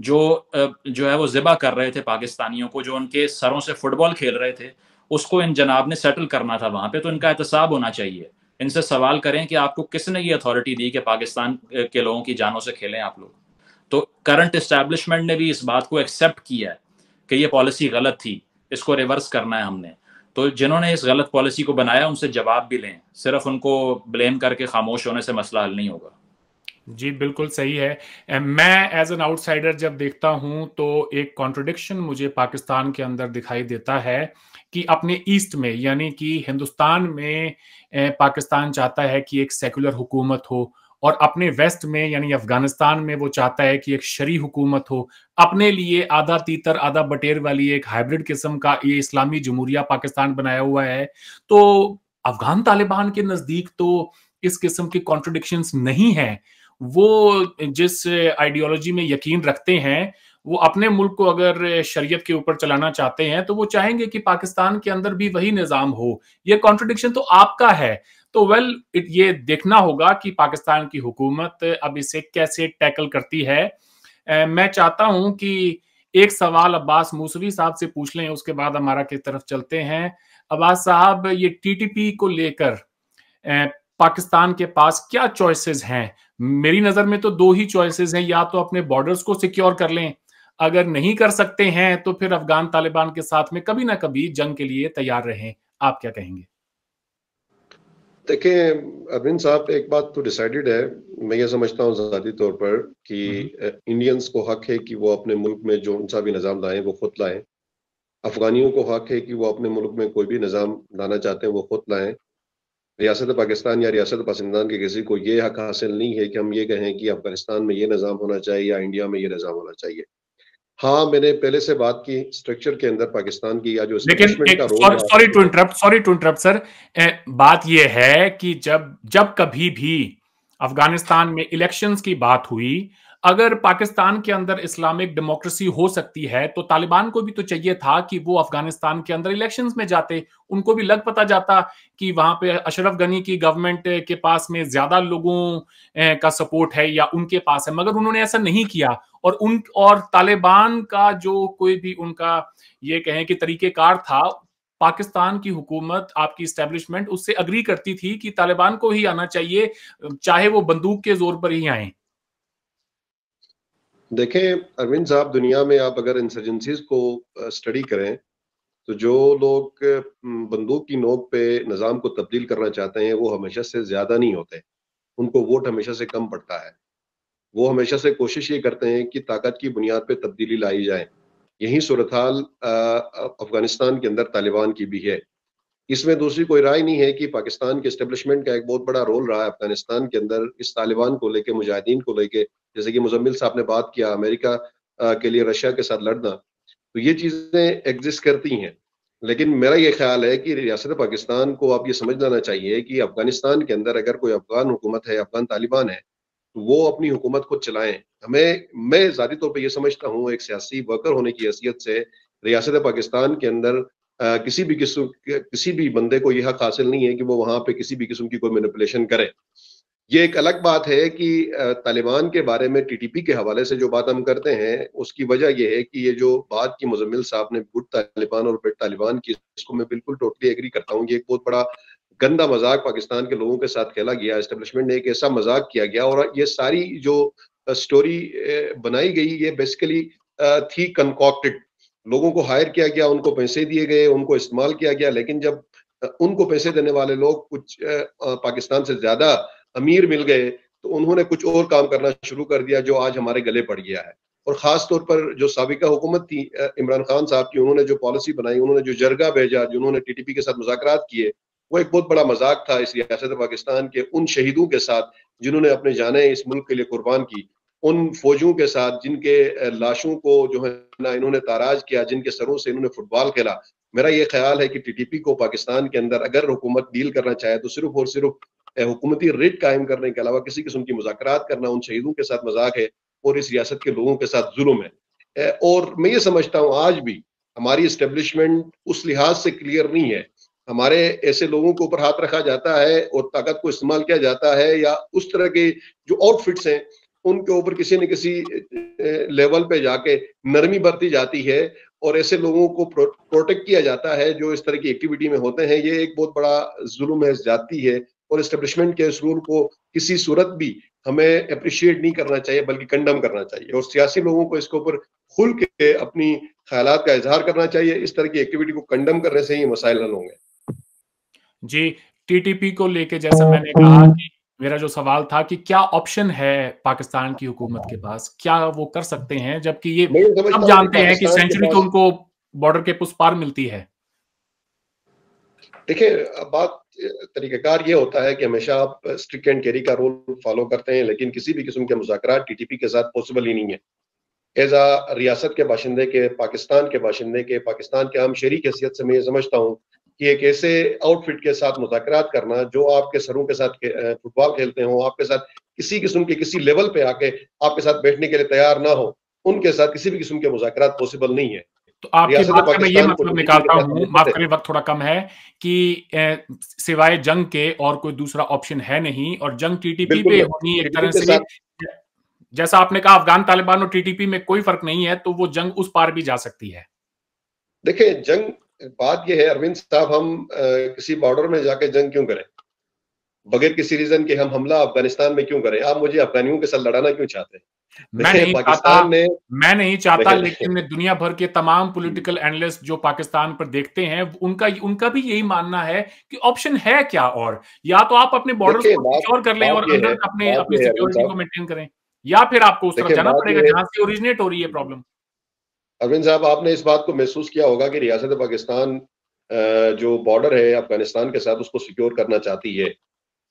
जो जो है वो ज़िबा कर रहे थे पाकिस्तानियों को, जो उनके सरों से फुटबॉल खेल रहे थे, उसको इन जनाब ने सेटल करना था वहाँ पर। तो इनका एहतसाब होना चाहिए। इनसे सवाल करें कि आपको किसने ये अथॉरिटी दी कि पाकिस्तान के लोगों की जानों से खेलें आप लोग? तो करंट इस्टेब्लिशमेंट ने भी इस बात को एक्सेप्ट किया है कि ये पॉलिसी गलत थी, इसको रिवर्स करना है हमने। तो जिन्होंने इस गलत पॉलिसी को बनाया उनसे जवाब भी लें, सिर्फ उनको ब्लेम करके खामोश होने से मसला हल नहीं होगा। जी बिल्कुल सही है। मैं एज एन आउटसाइडर जब देखता हूं तो एक कॉन्ट्रडिक्शन मुझे पाकिस्तान के अंदर दिखाई देता है कि अपने ईस्ट में, यानी कि हिंदुस्तान में, पाकिस्तान चाहता है कि एक सेकुलर हुकूमत हो और अपने वेस्ट में यानी अफगानिस्तान में वो चाहता है कि एक शरी हुकूमत हो, अपने लिए आधा तीतर आधा बटेर वाली एक हाइब्रिड किस्म का ये इस्लामी जमहूरिया पाकिस्तान बनाया हुआ है। तो अफगान तालिबान के नजदीक तो इस किस्म की कॉन्ट्रडिक्शंस नहीं है। वो जिस आइडियोलॉजी में यकीन रखते हैं, वो अपने मुल्क को अगर शरीयत के ऊपर चलाना चाहते हैं तो वो चाहेंगे कि पाकिस्तान के अंदर भी वही निज़ाम हो। ये कॉन्ट्रडिक्शन तो आपका है। तो वेल ये देखना होगा कि पाकिस्तान की हुकूमत अब इसे कैसे टैकल करती है। ए, मैं चाहता हूं कि एक सवाल अब्बास मुसरी साहब से पूछ लें, उसके बाद हमारा की तरफ चलते हैं। अब्बास साहब, ये टीटीपी को लेकर पाकिस्तान के पास क्या चॉइसेस हैं? मेरी नज़र में तो दो ही चॉइसेस हैं, या तो अपने बॉर्डर्स को सिक्योर कर लें, अगर नहीं कर सकते हैं तो फिर अफगान तालिबान के साथ में कभी ना कभी जंग के लिए तैयार रहें। आप क्या कहेंगे? देखिए अरविंद साहब, एक बात तो डिसाइडेड है, मैं ये समझता हूँ ज़ाती तौर पर कि इंडियंस को हक है कि वो अपने मुल्क में जो उनसा भी निज़ाम लाएं वो खुद लाएं। अफगानियों को हक है कि वो अपने मुल्क में कोई भी निज़ाम लाना चाहते हैं वो खुद लाएं। रियासत पाकिस्तान या रियासत पाकिस्तान के किसी को ये हक हासिल नहीं है कि हम ये कहें कि अफगानिस्तान में ये निज़ाम होना चाहिए या इंडिया में ये निज़ाम होना चाहिए। हाँ, मैंने पहले से बात की स्ट्रक्चर के अंदर पाकिस्तान की या जो इस्टेब्लिशमेंट का रोल है। Sorry to interrupt, sorry to interrupt sir, बात यह है कि जब जब कभी भी अफगानिस्तान में इलेक्शंस की बात हुई, अगर पाकिस्तान के अंदर इस्लामिक डेमोक्रेसी हो सकती है तो तालिबान को भी तो चाहिए था कि वो अफगानिस्तान के अंदर इलेक्शंस में जाते, उनको भी लग पता जाता कि वहां पे अशरफ गनी की गवर्नमेंट के पास में ज्यादा लोगों का सपोर्ट है या उनके पास है, मगर उन्होंने ऐसा नहीं किया। और उन और तालिबान का जो कोई भी उनका ये कहें कि तरीकेकार था, पाकिस्तान की हुकूमत, आपकी इस्टेब्लिशमेंट उससे अग्री करती थी कि तालिबान को ही आना चाहिए, चाहे वो बंदूक के जोर पर ही आए। देखें अरविंद साहब, दुनिया में आप अगर इंसर्जेंसीज को स्टडी करें तो जो लोग बंदूक की नोक पे निज़ाम को तब्दील करना चाहते हैं वो हमेशा से ज़्यादा नहीं होते, उनको वोट हमेशा से कम पड़ता है। वो हमेशा से कोशिश ये करते हैं कि ताकत की बुनियाद पे तब्दीली लाई जाए। यही सूरत हाल अफगानिस्तान के अंदर तालिबान की भी है। इसमें दूसरी कोई राय नहीं है कि पाकिस्तान के इस्टेब्लिशमेंट का एक बहुत बड़ा रोल रहा है अफगानिस्तान के अंदर इस तालिबान को लेके, मुजाहिदीन को लेके। जैसे कि मुजम्मिल साहब ने बात किया, अमेरिका के लिए रशिया के साथ लड़ना, तो ये चीज़ें एग्जिस्ट करती हैं। लेकिन मेरा ये ख्याल है कि रियासत पाकिस्तान को आप ये समझ लाना चाहिए कि अफगानिस्तान के अंदर अगर कोई अफगान हुकूमत है, अफगान तालिबान है, तो वो अपनी हुकूमत को चलाएं। हमें मैं ज़ाती तौर पर यह समझता हूँ एक सियासी वर्कर होने की हैसियत से रियासत पाकिस्तान के अंदर Uh, किसी भी किस्म किसी भी बंदे को यह हक हासिल नहीं है कि वो वहां पे किसी भी किस्म की कोई मैनिपुलेशन करे। ये एक अलग बात है कि तालिबान के बारे में टीटीपी के हवाले से जो बात हम करते हैं उसकी वजह यह है कि ये जो बात की मुजम्मिल साहब ने गुड तालिबान और बैड तालिबान की, इसको मैं बिल्कुल टोटली एग्री करता हूँ। ये एक बहुत बड़ा गंदा मजाक पाकिस्तान के लोगों के साथ खेला गया, एस्टेब्लिशमेंट ने एक ऐसा मजाक किया गया, और ये सारी जो स्टोरी बनाई गई ये बेसिकली थी कंकॉक्टेड। लोगों को हायर किया गया, उनको पैसे दिए गए, उनको इस्तेमाल किया गया, लेकिन जब उनको पैसे देने वाले लोग कुछ पाकिस्तान से ज्यादा अमीर मिल गए तो उन्होंने कुछ और काम करना शुरू कर दिया जो आज हमारे गले पड़ गया है। और ख़ास तौर पर जो साबिका हुकूमत थी इमरान खान साहब की, उन्होंने जो पॉलिसी बनाई, उन्होंने जो जरगा भेजा, जिन्होंने टी टी पी के साथ मुज़ाकरात किए, वो एक बहुत बड़ा मजाक था इस रियासत पाकिस्तान के उन शहीदों के साथ जिन्होंने अपने जाने इस मुल्क के लिए कुर्बान की, उन फौजियों के साथ जिनके लाशों को जो है ना इन्होंने ताराज किया, जिनके सरों से इन्होंने फुटबॉल खेला। मेरा ये ख्याल है कि टीटीपी को पाकिस्तान के अंदर अगर हुकूमत डील करना चाहे तो सिर्फ और सिर्फ हुकूमती रिट कायम करने के अलावा किसी किस्म की मुज़ाकरात करना उन शहीदों के साथ मजाक है और इस रियासत के लोगों के साथ जुल्म है। और मैं ये समझता हूँ आज भी हमारी इस्टेब्लिशमेंट उस लिहाज से क्लियर नहीं है, हमारे ऐसे लोगों के ऊपर हाथ रखा जाता है और ताकत को इस्तेमाल किया जाता है, या उस तरह के जो आउटफिट्स हैं उनके ऊपर किसी न किसी लेवल पे जाके नरमी बरती जाती है और ऐसे लोगों को प्रो, प्रोटेक्ट किया जाता है जो इस तरह की एक्टिविटी में होते हैं। ये एक बहुत बड़ा जुल्म है, ज्यादती है, और एस्टेब्लिशमेंट के इस रूल को किसी सूरत भी हमें अप्रिशिएट नहीं करना चाहिए बल्कि कंडम करना चाहिए, और सियासी लोगों को इसके ऊपर खुल के अपनी ख्यालात का इजहार करना चाहिए। इस तरह की एक्टिविटी को कंडम करने से ही मसाइल हल होंगे। जी, टीटीपी को लेके जैसा मैंने कहा कि मेरा जो सवाल था कि क्या ऑप्शन है पाकिस्तान की हुकूमत के पास, क्या वो कर सकते हैं, जबकि ये सब जानते हैं कि सेंचुरी तो उनको बॉर्डर के पुस पार मिलती है। देखिए बात तरीक़ाकार ये होता है कि हमेशा आप स्ट्रिक एंड कैरी का रोल फॉलो करते हैं, लेकिन किसी भी किस्म के मुज़ाकरात टीटीपी के साथ पॉसिबल ही नहीं है। एज आ रियासत के बाशिंदे के, पाकिस्तान के बाशिंदे के, पाकिस्तान के आम शहरी की हैसियत से मैं ये समझता हूँ कि एक ऐसे आउटफिट के साथ मुज़ाकरात करना जो आपके सरों के साथ फुटबॉल खेलते हों, आपके साथ किसी किस्म के किसी लेवल पे आके आपके साथ बैठने के लिए तैयार ना हो, उनके साथ किसी भी किस्म के मुज़ाकरात पॉसिबल नहीं है। तो आपकी बात का मैं ये मतलब निकालता हूँ, माफ करें वक्त थोड़ा कम है, कि सिवाय जंग के और कोई दूसरा ऑप्शन है नहीं, और जंग टीटीपी पे होनी एक तरह से, जैसा आपने कहा अफगान तालिबान और टीटीपी में कोई फर्क नहीं है, तो वो जंग उस पार भी जा सकती है। देखिये जंग, बात यह है अरविंद साहब, हम आ, किसी बॉर्डर में जाके जंग क्यों करें? बगैर किसी रीजन के हम हमला अफगानिस्तान में क्यों करें? आप मुझे अफगानियों के साथ लड़ाना क्यों चाहते हैं? मैं नहीं चाहता, ने... मैं नहीं चाहता, लेकिन दुनिया भर के तमाम पॉलिटिकल एनालिस्ट जो पाकिस्तान पर देखते हैं उनका उनका भी यही मानना है कि ऑप्शन है क्या, और या तो आप अपने बॉर्डर को सिक्योर कर लें और अंदर अपने अपनी सिक्योरिटी को मेंटेन करें, या फिर आपको उस तरफ जाना पड़ेगा जहां से ओरिजिनेट हो रही है प्रॉब्लम। अरविंद साहब, आपने इस बात को महसूस किया होगा कि रियासत पाकिस्तान जो बॉर्डर है अफगानिस्तान के साथ उसको सिक्योर करना चाहती है।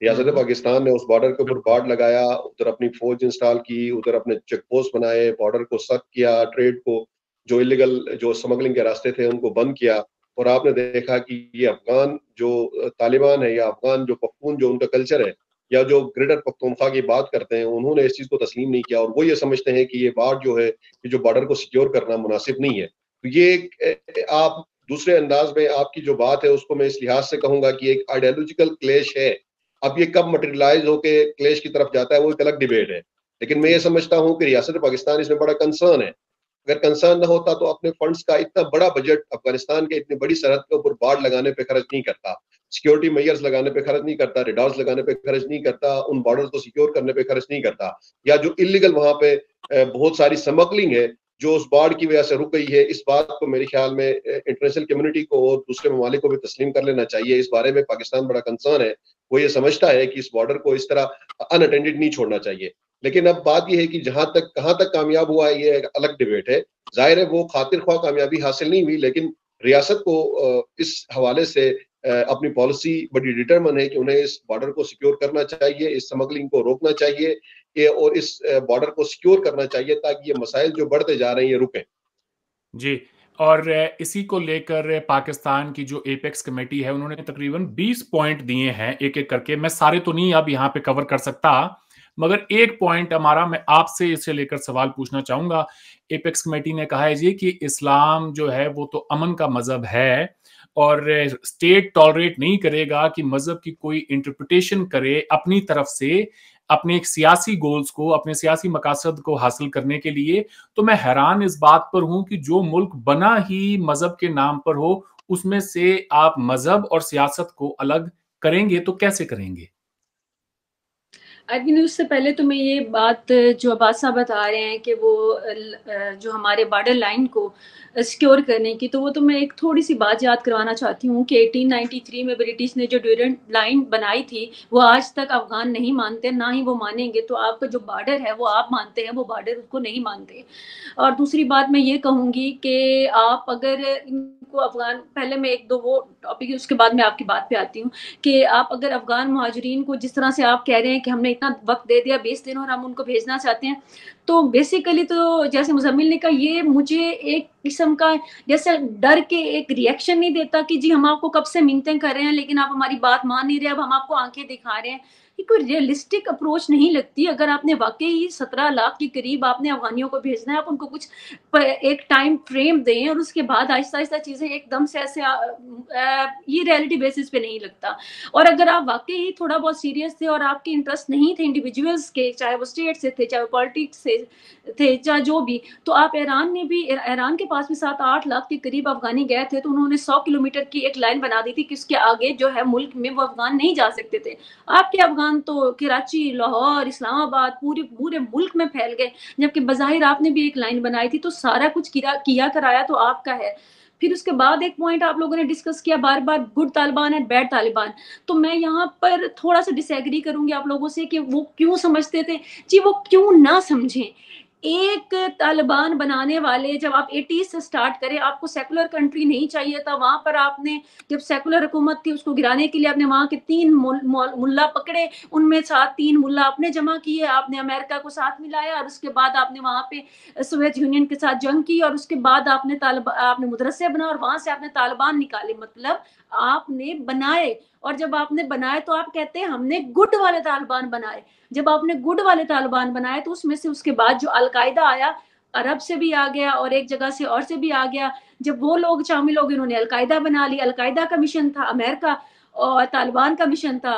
रियासत पाकिस्तान ने उस बॉर्डर के ऊपर गार्ड लगाया, उधर अपनी फौज इंस्टॉल की, उधर अपने चेक पोस्ट बनाए, बॉर्डर को सख्त किया, ट्रेड को जो इलीगल जो स्मगलिंग के रास्ते थे उनको बंद किया, और आपने देखा कि ये अफगान जो तालिबान है या अफगान जो पख्तून जो उनका कल्चर है या जो ग्रेटर पख्तूनख्वा की बात करते हैं, उन्होंने इस चीज़ को तस्लीम नहीं किया, और वो ये समझते हैं कि ये बाढ़ जो है कि जो बॉर्डर को सिक्योर करना मुनासिब नहीं है। तो ये आप दूसरे अंदाज में आपकी जो बात है उसको मैं इस लिहाज से कहूँगा कि एक आइडियोलॉजिकल क्लेश है। अब ये कब मटेरियलाइज होके क्लेश की तरफ जाता है वो एक अलग डिबेट है, लेकिन मैं ये समझता हूँ कि रियासत पाकिस्तान इसमें बड़ा कंसर्न है। अगर कंसर्न ना होता तो अपने फंड्स का इतना बड़ा बजट अफगानिस्तान के इतनी बड़ी सरहद के ऊपर बाड़ लगाने पे खर्च नहीं करता, सिक्योरिटी मेजर्स लगाने पे खर्च नहीं करता, रिडाउट्स लगाने पे खर्च नहीं करता, उन बॉर्डर्स को सिक्योर करने पे खर्च नहीं करता, या जो इलीगल वहाँ पे बहुत सारी स्मगलिंग है जो उस बाढ़ की वजह से रुक गई है। इस बात को मेरे ख्याल में इंटरनेशनल कम्युनिटी को और दूसरे ममालिक को भी तस्लीम कर लेना चाहिए। इस बारे में पाकिस्तान बड़ा कंसर्न है, वो ये समझता है कि इस बॉर्डर को इस तरह अनअटेंडेड नहीं छोड़ना चाहिए। लेकिन अब बात यह है कि जहां तक कहां तक कामयाब हुआ है ये एक अलग डिबेट है। जाहिर है वो खातिर ख्वाह कामयाबी हासिल नहीं हुई, लेकिन रियासत को इस हवाले से अपनी पॉलिसी बड़ी डिटरमन है कि उन्हें इस बॉर्डर को सिक्योर करना चाहिए, इस स्मगलिंग को रोकना चाहिए और इस बॉर्डर को सिक्योर करना चाहिए ताकि ये मसाइल जो बढ़ते जा रहे हैं ये रुकें। जी, और इसी को लेकर पाकिस्तान की जो एपेक्स कमेटी है उन्होंने तकरीबन बीस पॉइंट दिए हैं एक एक करके। मैं सारे तो नहीं अब यहाँ पे कवर कर सकता, मगर एक पॉइंट हमारा मैं आपसे इसे लेकर सवाल पूछना चाहूंगा। एपेक्स कमेटी ने कहा है जी कि इस्लाम जो है वो तो अमन का मजहब है और स्टेट टॉलरेट नहीं करेगा कि मजहब की कोई इंटरप्रिटेशन करे अपनी तरफ से अपने एक सियासी गोल्स को, अपने सियासी मकासद को हासिल करने के लिए। तो मैं हैरान इस बात पर हूं कि जो मुल्क बना ही मजहब के नाम पर हो उसमें से आप मजहब और सियासत को अलग करेंगे तो कैसे करेंगे? अरविंद, उससे पहले तो मैं ये बात जो अब्बास साहब बता रहे हैं कि वो जो हमारे बॉर्डर लाइन को सिक्योर करने की, तो वो तो मैं एक थोड़ी सी बात याद करवाना चाहती हूँ कि अठारह सौ तिरानवे में ब्रिटिश ने जो ड्यूरेंट लाइन बनाई थी वो आज तक अफगान नहीं मानते, ना ही वो मानेंगे। तो आपका जो बॉर्डर है वो आप मानते हैं, वो बॉर्डर उसको नहीं मानते। और दूसरी बात मैं ये कहूँगी कि आप अगर इनको अफगान, पहले मैं एक दो वो टॉपिक, उसके बाद मैं आपकी बात पर आती हूँ कि आप अगर अफगान महाजरीन को जिस तरह से आप कह रहे हैं कि हमने इतना वक्त दे दिया बीस दिन और हम उनको भेजना चाहते हैं, तो बेसिकली तो जैसे मुजम्मिल ने कहा, ये मुझे एक किस्म का जैसे डर के एक रिएक्शन नहीं देता कि जी हम आपको कब से मिन्नतें कर रहे हैं लेकिन आप हमारी बात मान नहीं रहे, अब हम आपको आंखें दिखा रहे हैं। ये कोई रियलिस्टिक अप्रोच नहीं लगती। अगर आपने वाकई ही सत्रह लाख के करीब आपने अफगानियों को भेजना है, आप उनको कुछ एक टाइम फ्रेम दें और उसके बाद आहिस्ता आहिस्ता चीज़ें एकदम से ऐसे, ये रियलिटी बेसिस पे नहीं लगता। और अगर आप वाकई ही थोड़ा बहुत सीरियस थे और आपके इंटरेस्ट नहीं थे इंडिविजुअल्स के, चाहे वो स्टेट से थे, चाहे वो पॉलिटिक्स से थे, चाहे जो भी, तो आप ईरान ने भी, ईरान के पास भी सात आठ लाख के करीब अफगानी गए थे तो उन्होंने सौ किलोमीटर की एक लाइन बना दी थी कि उसके आगे जो है मुल्क में वो अफगान नहीं जा सकते थे। आपके अफगान तो कराची, लाहौर, इस्लामाबाद, पूरे पूरे मुल्क में फैल गए, जबकि बज़ाहिर आपने भी एक लाइन बनाई थी। तो सारा कुछ किया, किया कराया तो आपका है। फिर उसके बाद एक पॉइंट आप लोगों ने डिस्कस किया बार बार, good Taliban and bad Taliban, तो मैं यहाँ पर थोड़ा सा डिसएग्री करूंगी आप लोगों से कि वो क्यों समझते थे जी, वो क्यों ना समझें एक तालिबान बनाने वाले, जब आप एटीज़ से स्टार्ट करें, आपको सेकुलर कंट्री नहीं चाहिए था, वहां पर आपने जब सेकुलर हुकूमत थी उसको गिराने के लिए आपने वहां के तीन मुल्ला पकड़े, उनमें साथ तीन मुल्ला आपने जमा किए, आपने अमेरिका को साथ मिलाया और उसके बाद आपने वहां पे सोवियत यूनियन के साथ जंग की और उसके बाद आपने तालिबान आपने मदरसे बना और वहां से आपने तालिबान निकाले, मतलब आपने बनाए। और जब आपने बनाए तो आप कहते हैं हमने गुड वाले तालिबान बनाए, जब आपने गुड वाले तालिबान बनाए तो उसमें से उसके बाद जो अलकायदा आया, अरब से भी आ गया और एक जगह से और से भी आ गया, जब वो लोग शामिल हो गए उन्होंने अलकायदा बना ली। अलकायदा का मिशन था अमेरिका और तालिबान का मिशन था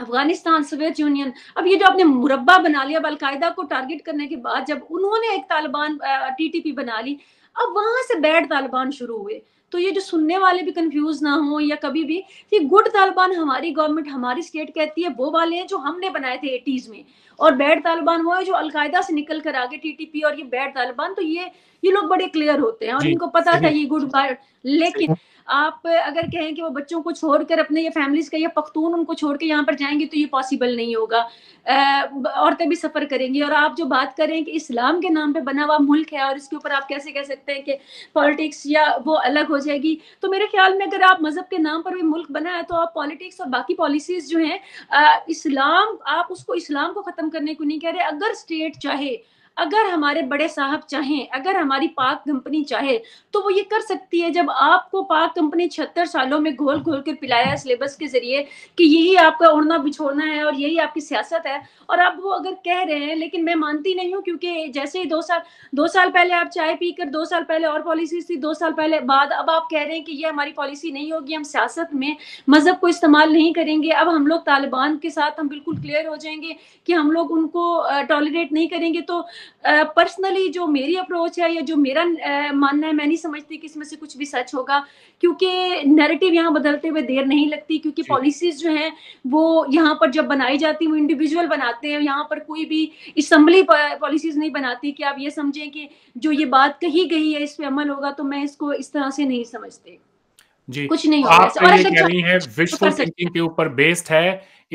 अफगानिस्तान, सोवियत यूनियन। अब ये जो आपने मुरब्बा बना लिया, अब अलकायदा को टारगेट करने के बाद जब उन्होंने एक तालिबान टी टी पी बना ली, अब वहां से बैड तालिबान शुरू हुए। तो ये जो सुनने वाले भी कंफ्यूज ना हो या कभी भी कि गुड तालिबान हमारी गवर्नमेंट हमारी स्टेट कहती है वो वाले हैं जो हमने बनाए थे एटीज़ में, और बैड तालिबान वो है जो अलकायदा से निकल कर आगे टीटीपी और ये बैड तालिबान, तो ये ये लोग बड़े क्लियर होते हैं और इनको पता था ये गुड। लेकिन आप अगर कहें कि वो बच्चों को छोड़कर अपने ये फैमिलीज का, ये पख्तून उनको छोड़ के यहाँ पर जाएंगे तो ये पॉसिबल नहीं होगा, औरतें भी सफ़र करेंगी। और आप जो बात करें कि इस्लाम के नाम पे बना हुआ मुल्क है और इसके ऊपर आप कैसे कह सकते हैं कि पॉलिटिक्स या वो अलग हो जाएगी, तो मेरे ख्याल में अगर आप मज़हब के नाम पर भी मुल्क बना है तो आप पॉलिटिक्स और बाकी पॉलिसीज़ जो हैं, इस्लाम आप उसको इस्लाम को ख़त्म करने को नहीं कह रहे। अगर स्टेट चाहे, अगर हमारे बड़े साहब चाहें, अगर हमारी पाक कंपनी चाहे तो वो ये कर सकती है। जब आपको पाक कंपनी छिहत्तर सालों में घोल घोल के पिलाया सिलेबस के जरिए कि यही आपका उड़ना बिछोड़ना है और यही आपकी सियासत है, और आप वो अगर कह रहे हैं, लेकिन मैं मानती नहीं हूँ, क्योंकि जैसे ही दो साल दो साल पहले आप चाय पी कर, दो साल पहले और पॉलिसीज थी, दो साल पहले बाद अब आप कह रहे हैं कि ये हमारी पॉलिसी नहीं होगी, हम सियासत में मजहब को इस्तेमाल नहीं करेंगे, अब हम लोग तालिबान के साथ हम बिल्कुल क्लियर हो जाएंगे कि हम लोग उनको टॉलरेट नहीं करेंगे। तो पर्सनली uh, जो मेरी अप्रोच है या जो मेरा uh, मानना है, मैं नहीं समझती कि इसमें से कुछ भी सच होगा, क्योंकि नैरेटिव यहाँ बदलते हुए देर नहीं लगती, क्योंकि पॉलिसीज जो हैं वो यहाँ पर जब बनाई जाती है वो इंडिविजुअल बनाते हैं, यहाँ पर कोई भी असम्बली पॉलिसीज नहीं बनाती कि आप ये समझें कि जो ये बात कही गई है इस पर अमल होगा, तो मैं इसको इस तरह से नहीं समझती जी। कुछ नहीं होगा,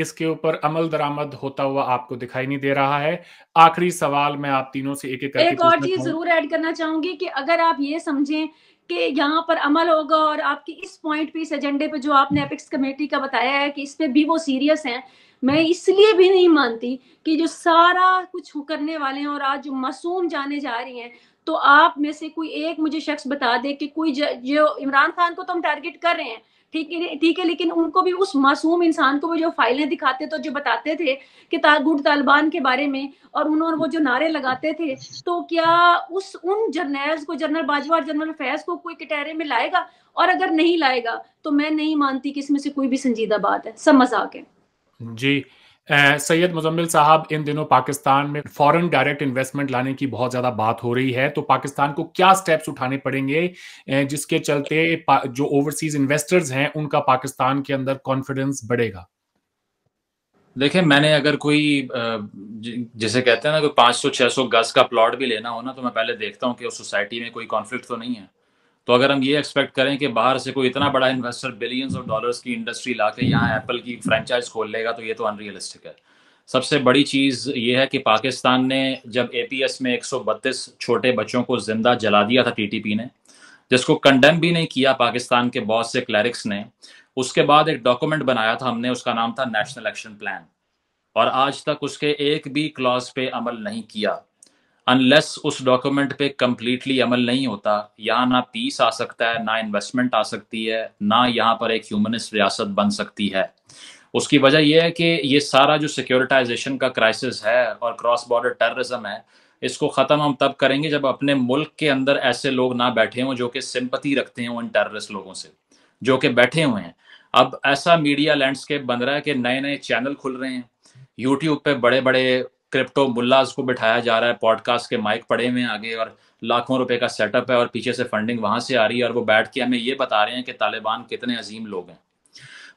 इसके ऊपर अमल दरामद होता हुआ आपको दिखाई नहीं दे रहा है। आखिरी सवाल मैं आप तीनों से एक एक करके एक और चीज जरूर ऐड करना चाहूंगी कि अगर आप ये समझें कि यहाँ पर अमल होगा और आपकी इस पॉइंट पे, इस एजेंडे पे जो आपने एपिक्स कमेटी का बताया है कि इस पे भी वो सीरियस हैं, मैं इसलिए भी नहीं मानती कि जो सारा कुछ करने वाले हैं और आज जो मासूम जाने जा रही हैं, तो आप में से कोई एक मुझे शख्स बता दे कि कोई जो इमरान खान को तो हम टारगेट कर रहे हैं, ठीक है ठीक है, लेकिन उनको भी, उस मासूम इंसान को भी जो फाइलें दिखाते तो जो बताते थे कि गुड तालिबान के बारे में और उन्होंने वो जो नारे लगाते थे, तो क्या उस उन जर्नल्स को, जनरल बाजवा और जनरल फैज को कोई कटहरे में लाएगा? और अगर नहीं लाएगा तो मैं नहीं मानती कि इसमें से कोई भी संजीदा बात है, सब मजाक है जी। सैयद मुजम्मिल साहब, इन दिनों पाकिस्तान में फॉरेन डायरेक्ट इन्वेस्टमेंट लाने की बहुत ज़्यादा बात हो रही है, तो पाकिस्तान को क्या स्टेप्स उठाने पड़ेंगे जिसके चलते जो ओवरसीज इन्वेस्टर्स हैं उनका पाकिस्तान के अंदर कॉन्फिडेंस बढ़ेगा? देखिए, मैंने अगर कोई जैसे कहते हैं ना कोई पाँच सौ छः सौ गज का प्लॉट भी लेना हो ना, तो मैं पहले देखता हूँ कि उस सोसाइटी में कोई कॉन्फ्लिक्ट तो नहीं है। तो अगर हम ये एक्सपेक्ट करें कि बाहर से कोई इतना बड़ा इन्वेस्टर बिलियंस ऑफ डॉलर्स की इंडस्ट्री लाके यहाँ एप्पल की फ्रेंचाइज खोल लेगा, तो ये तो अनरियलिस्टिक है। सबसे बड़ी चीज़ ये है कि पाकिस्तान ने जब ए पी एस में एक सौ बत्तीस छोटे बच्चों को जिंदा जला दिया था टी टी पी ने, जिसको कंडेम भी नहीं किया पाकिस्तान के बहुत से क्लैरिक्स ने, उसके बाद एक डॉक्यूमेंट बनाया था हमने, उसका नाम था नेशनल एक्शन प्लान, और आज तक उसके एक भी क्लॉज पे अमल नहीं किया। अनलेस उस डॉक्यूमेंट पे कम्प्लीटली अमल नहीं होता, यहाँ ना पीस आ सकता है, ना इन्वेस्टमेंट आ सकती है, ना यहाँ पर एक ह्यूमनिस्ट रियासत बन सकती है। उसकी वजह यह है कि ये सारा जो सिक्योरिटाइजेशन का क्राइसिस है और क्रॉस बॉर्डर टेररिज्म है, इसको ख़त्म हम तब करेंगे जब अपने मुल्क के अंदर ऐसे लोग ना बैठे हों जो कि सिंपथी रखते हों उन टेररिस्ट लोगों से जो कि बैठे हुए हैं। अब ऐसा मीडिया लैंडस्केप बन रहा है कि नए नए चैनल खुल रहे हैं, यूट्यूब पर बड़े बड़े क्रिप्टो मुल्लाज को बिठाया जा रहा है, पॉडकास्ट के माइक पड़े हुए आगे, और लाखों रुपए का सेटअप है और पीछे से फंडिंग वहां से आ रही है, और वो बैठ के हमें ये बता रहे हैं कि तालिबान कितने अजीम लोग हैं।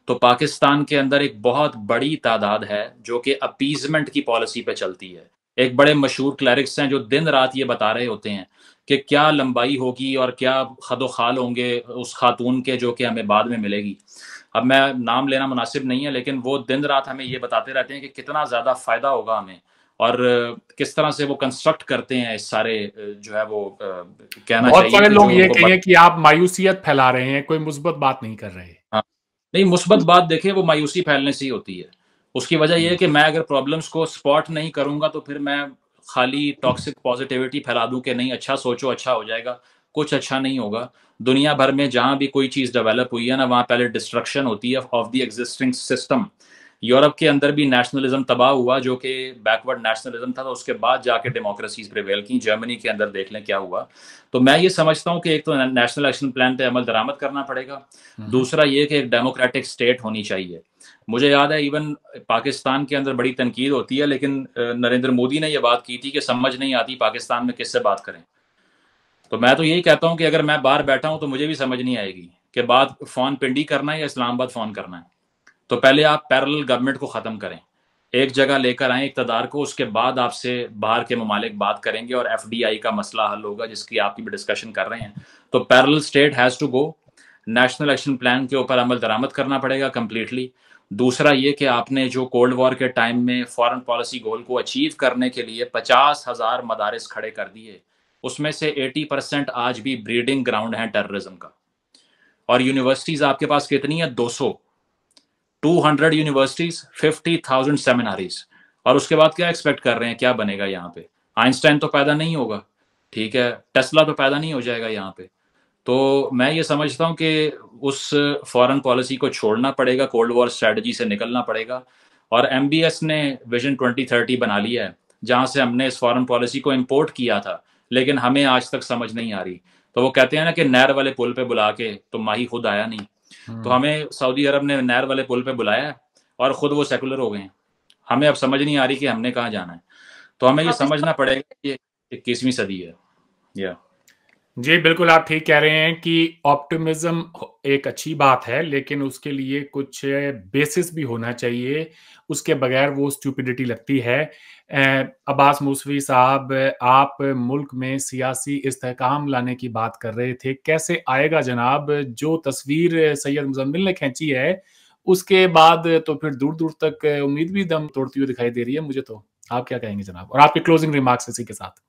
तो पाकिस्तान के अंदर एक बहुत बड़ी तादाद है जो कि अपीजमेंट की पॉलिसी पे चलती है। एक बड़े मशहूर क्लैरिक्स हैं जो दिन रात ये बता रहे होते हैं कि क्या लंबाई होगी और क्या खदोखाल होंगे उस खातून के जो कि हमें बाद में मिलेगी। अब मैं नाम लेना मुनासिब नहीं है, लेकिन वो दिन रात हमें ये बताते रहते हैं कि कितना ज़्यादा फ़ायदा होगा हमें और किस तरह से वो कंस्ट्रक्ट करते हैं इस सारे जो है वो कहना चाहिए। बहुत सारे लोग ये कहेंगे कि आप मायूसियत फैला रहे हैं, कोई मुस्बत बात नहीं कर रहे। हाँ, नहीं, मुस्बत बात देखें वो मायूसी फैलने से ही होती है। उसकी वजह यह है कि मैं अगर प्रॉब्लम्स को स्पॉट नहीं करूंगा तो फिर मैं खाली टॉक्सिक पॉजिटिविटी फैला दूं कि नहीं अच्छा सोचो अच्छा हो जाएगा, कुछ अच्छा नहीं होगा। दुनिया भर में जहां भी कोई चीज डेवलप हुई है ना वहां पहले डिस्ट्रक्शन होती है of the existing system. Europe के अंदर भी नेशनलिज्म तबाह हुआ जो कि बैकवर्ड नेशनलिज्म था, तो उसके बाद जाके डेमोक्रेसीज प्रिवेल की। जर्मनी के अंदर देख लें क्या हुआ। तो मैं ये समझता हूँ कि एक तो नेशनल एक्शन प्लान पे अमल दरामद करना पड़ेगा, दूसरा ये कि एक डेमोक्रेटिक स्टेट होनी चाहिए। मुझे याद है इवन पाकिस्तान के अंदर बड़ी तनकीद होती है, लेकिन नरेंद्र मोदी ने यह बात की थी कि समझ नहीं आती पाकिस्तान में किससे बात करें। तो मैं तो यही कहता हूँ कि अगर मैं बाहर बैठा हूँ तो मुझे भी समझ नहीं आएगी कि बात फोन पिंडी करना है या इस्लामाबाद फोन करना है। तो पहले आप पैरेलल गवर्नमेंट को ख़त्म करें, एक जगह लेकर आएँ इक़्तिदार को, उसके बाद आपसे बाहर के ममालिक बात करेंगे और एफ डी आई का मसला हल होगा जिसकी आपकी भी डिस्कशन कर रहे हैं। तो parallel state has to go, national action plan के ऊपर अमल दरामद करना पड़ेगा कम्प्लीटली। दूसरा ये कि आपने जो कोल्ड वॉर के टाइम में फॉरेन पॉलिसी गोल को अचीव करने के लिए पचास हज़ार मदारस खड़े कर दिए, उसमें से एटी परसेंट आज भी ब्रीडिंग ग्राउंड है टेररिज्म का। और यूनिवर्सिटीज़ आपके पास कितनी है? दो सौ two hundred universities, fifty thousand seminaries. और उसके बाद क्या एक्सपेक्ट कर रहे हैं, क्या बनेगा यहाँ पे? आइंस्टाइन तो पैदा नहीं होगा, ठीक है, टेस्ला तो पैदा नहीं हो जाएगा यहाँ पे। तो मैं ये समझता हूँ कि उस फॉरेन पॉलिसी को छोड़ना पड़ेगा, कोल्ड वॉर स्ट्रेटजी से निकलना पड़ेगा। और एमबीएस ने विजन ट्वेंटी थर्टी बना लिया है जहाँ से हमने इस फॉरेन पॉलिसी को इम्पोर्ट किया था, लेकिन हमें आज तक समझ नहीं आ रही। तो वो कहते हैं ना कि नहर वाले पुल पर बुला के तो माही खुद आया नहीं। तो हमें सऊदी अरब ने नहर वाले पुल पे बुलाया और खुद वो सेकुलर हो गए हैं। हमें अब समझ नहीं आ रही कि हमने कहाँ जाना है। तो हमें ये समझना पड़ेगा कि इक्कीसवीं सदी है। या जी बिल्कुल, आप ठीक कह रहे हैं कि ऑप्टिमिज्म एक अच्छी बात है, लेकिन उसके लिए कुछ बेसिस भी होना चाहिए, उसके बगैर वो स्टूपिडिटी लगती है। अब्बास मुसर्री साहब, आप मुल्क में सियासी इस्तेहकाम लाने की बात कर रहे थे, कैसे आएगा जनाब? जो तस्वीर सैयद मुजम्मिल ने खींची है उसके बाद तो फिर दूर दूर तक उम्मीद भी दम तोड़ती हुई दिखाई दे रही है मुझे। तो आप क्या कहेंगे जनाब, और आपके क्लोजिंग रिमार्क्स इसी के साथ?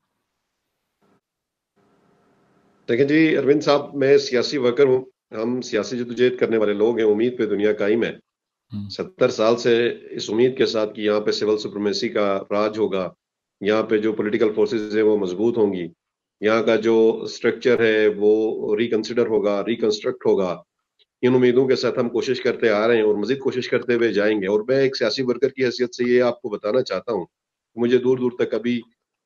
देखिए जी अरविंद साहब, मैं सियासी वर्कर हूँ, हम सियासी जद्दोजहद करने वाले लोग हैं, उम्मीद पे दुनिया कायम है। सत्तर साल से इस उम्मीद के साथ कि यहाँ पे सिविल सुप्रीमेसी का राज होगा, यहाँ पे जो पॉलिटिकल फोर्सेस हैं वो मजबूत होंगी, यहाँ का जो स्ट्रक्चर है वो रिकंसिडर होगा, रिकंस्ट्रक्ट होगा। इन उम्मीदों के साथ हम कोशिश करते आ रहे हैं और मजीद कोशिश करते हुए जाएंगे। और मैं एक सियासी वर्कर की हैसियत से ये आपको बताना चाहता हूँ, मुझे दूर दूर तक कभी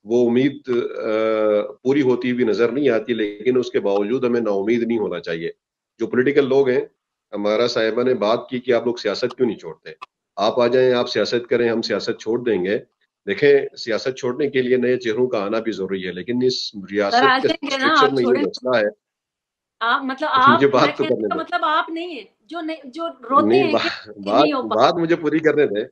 वो उम्मीद पूरी होती हुई नजर नहीं आती, लेकिन उसके बावजूद हमें नाउम्मीद नहीं होना चाहिए। जो पॉलिटिकल लोग हैं, हमारा साहिबा ने बात की कि आप लोग सियासत क्यों नहीं छोड़ते, आप आ जाएं, आप सियासत करें, हम सियासत छोड़ देंगे। देखें, सियासत छोड़ने के लिए नए चेहरों का आना भी जरूरी है, लेकिन इस रियासत के स्ट्रक्चर में ये मसला है। आप मतलब आप बात तो करने मतलब आप नहीं है जो जो रोते हैं, बात मुझे पूरी करने दें।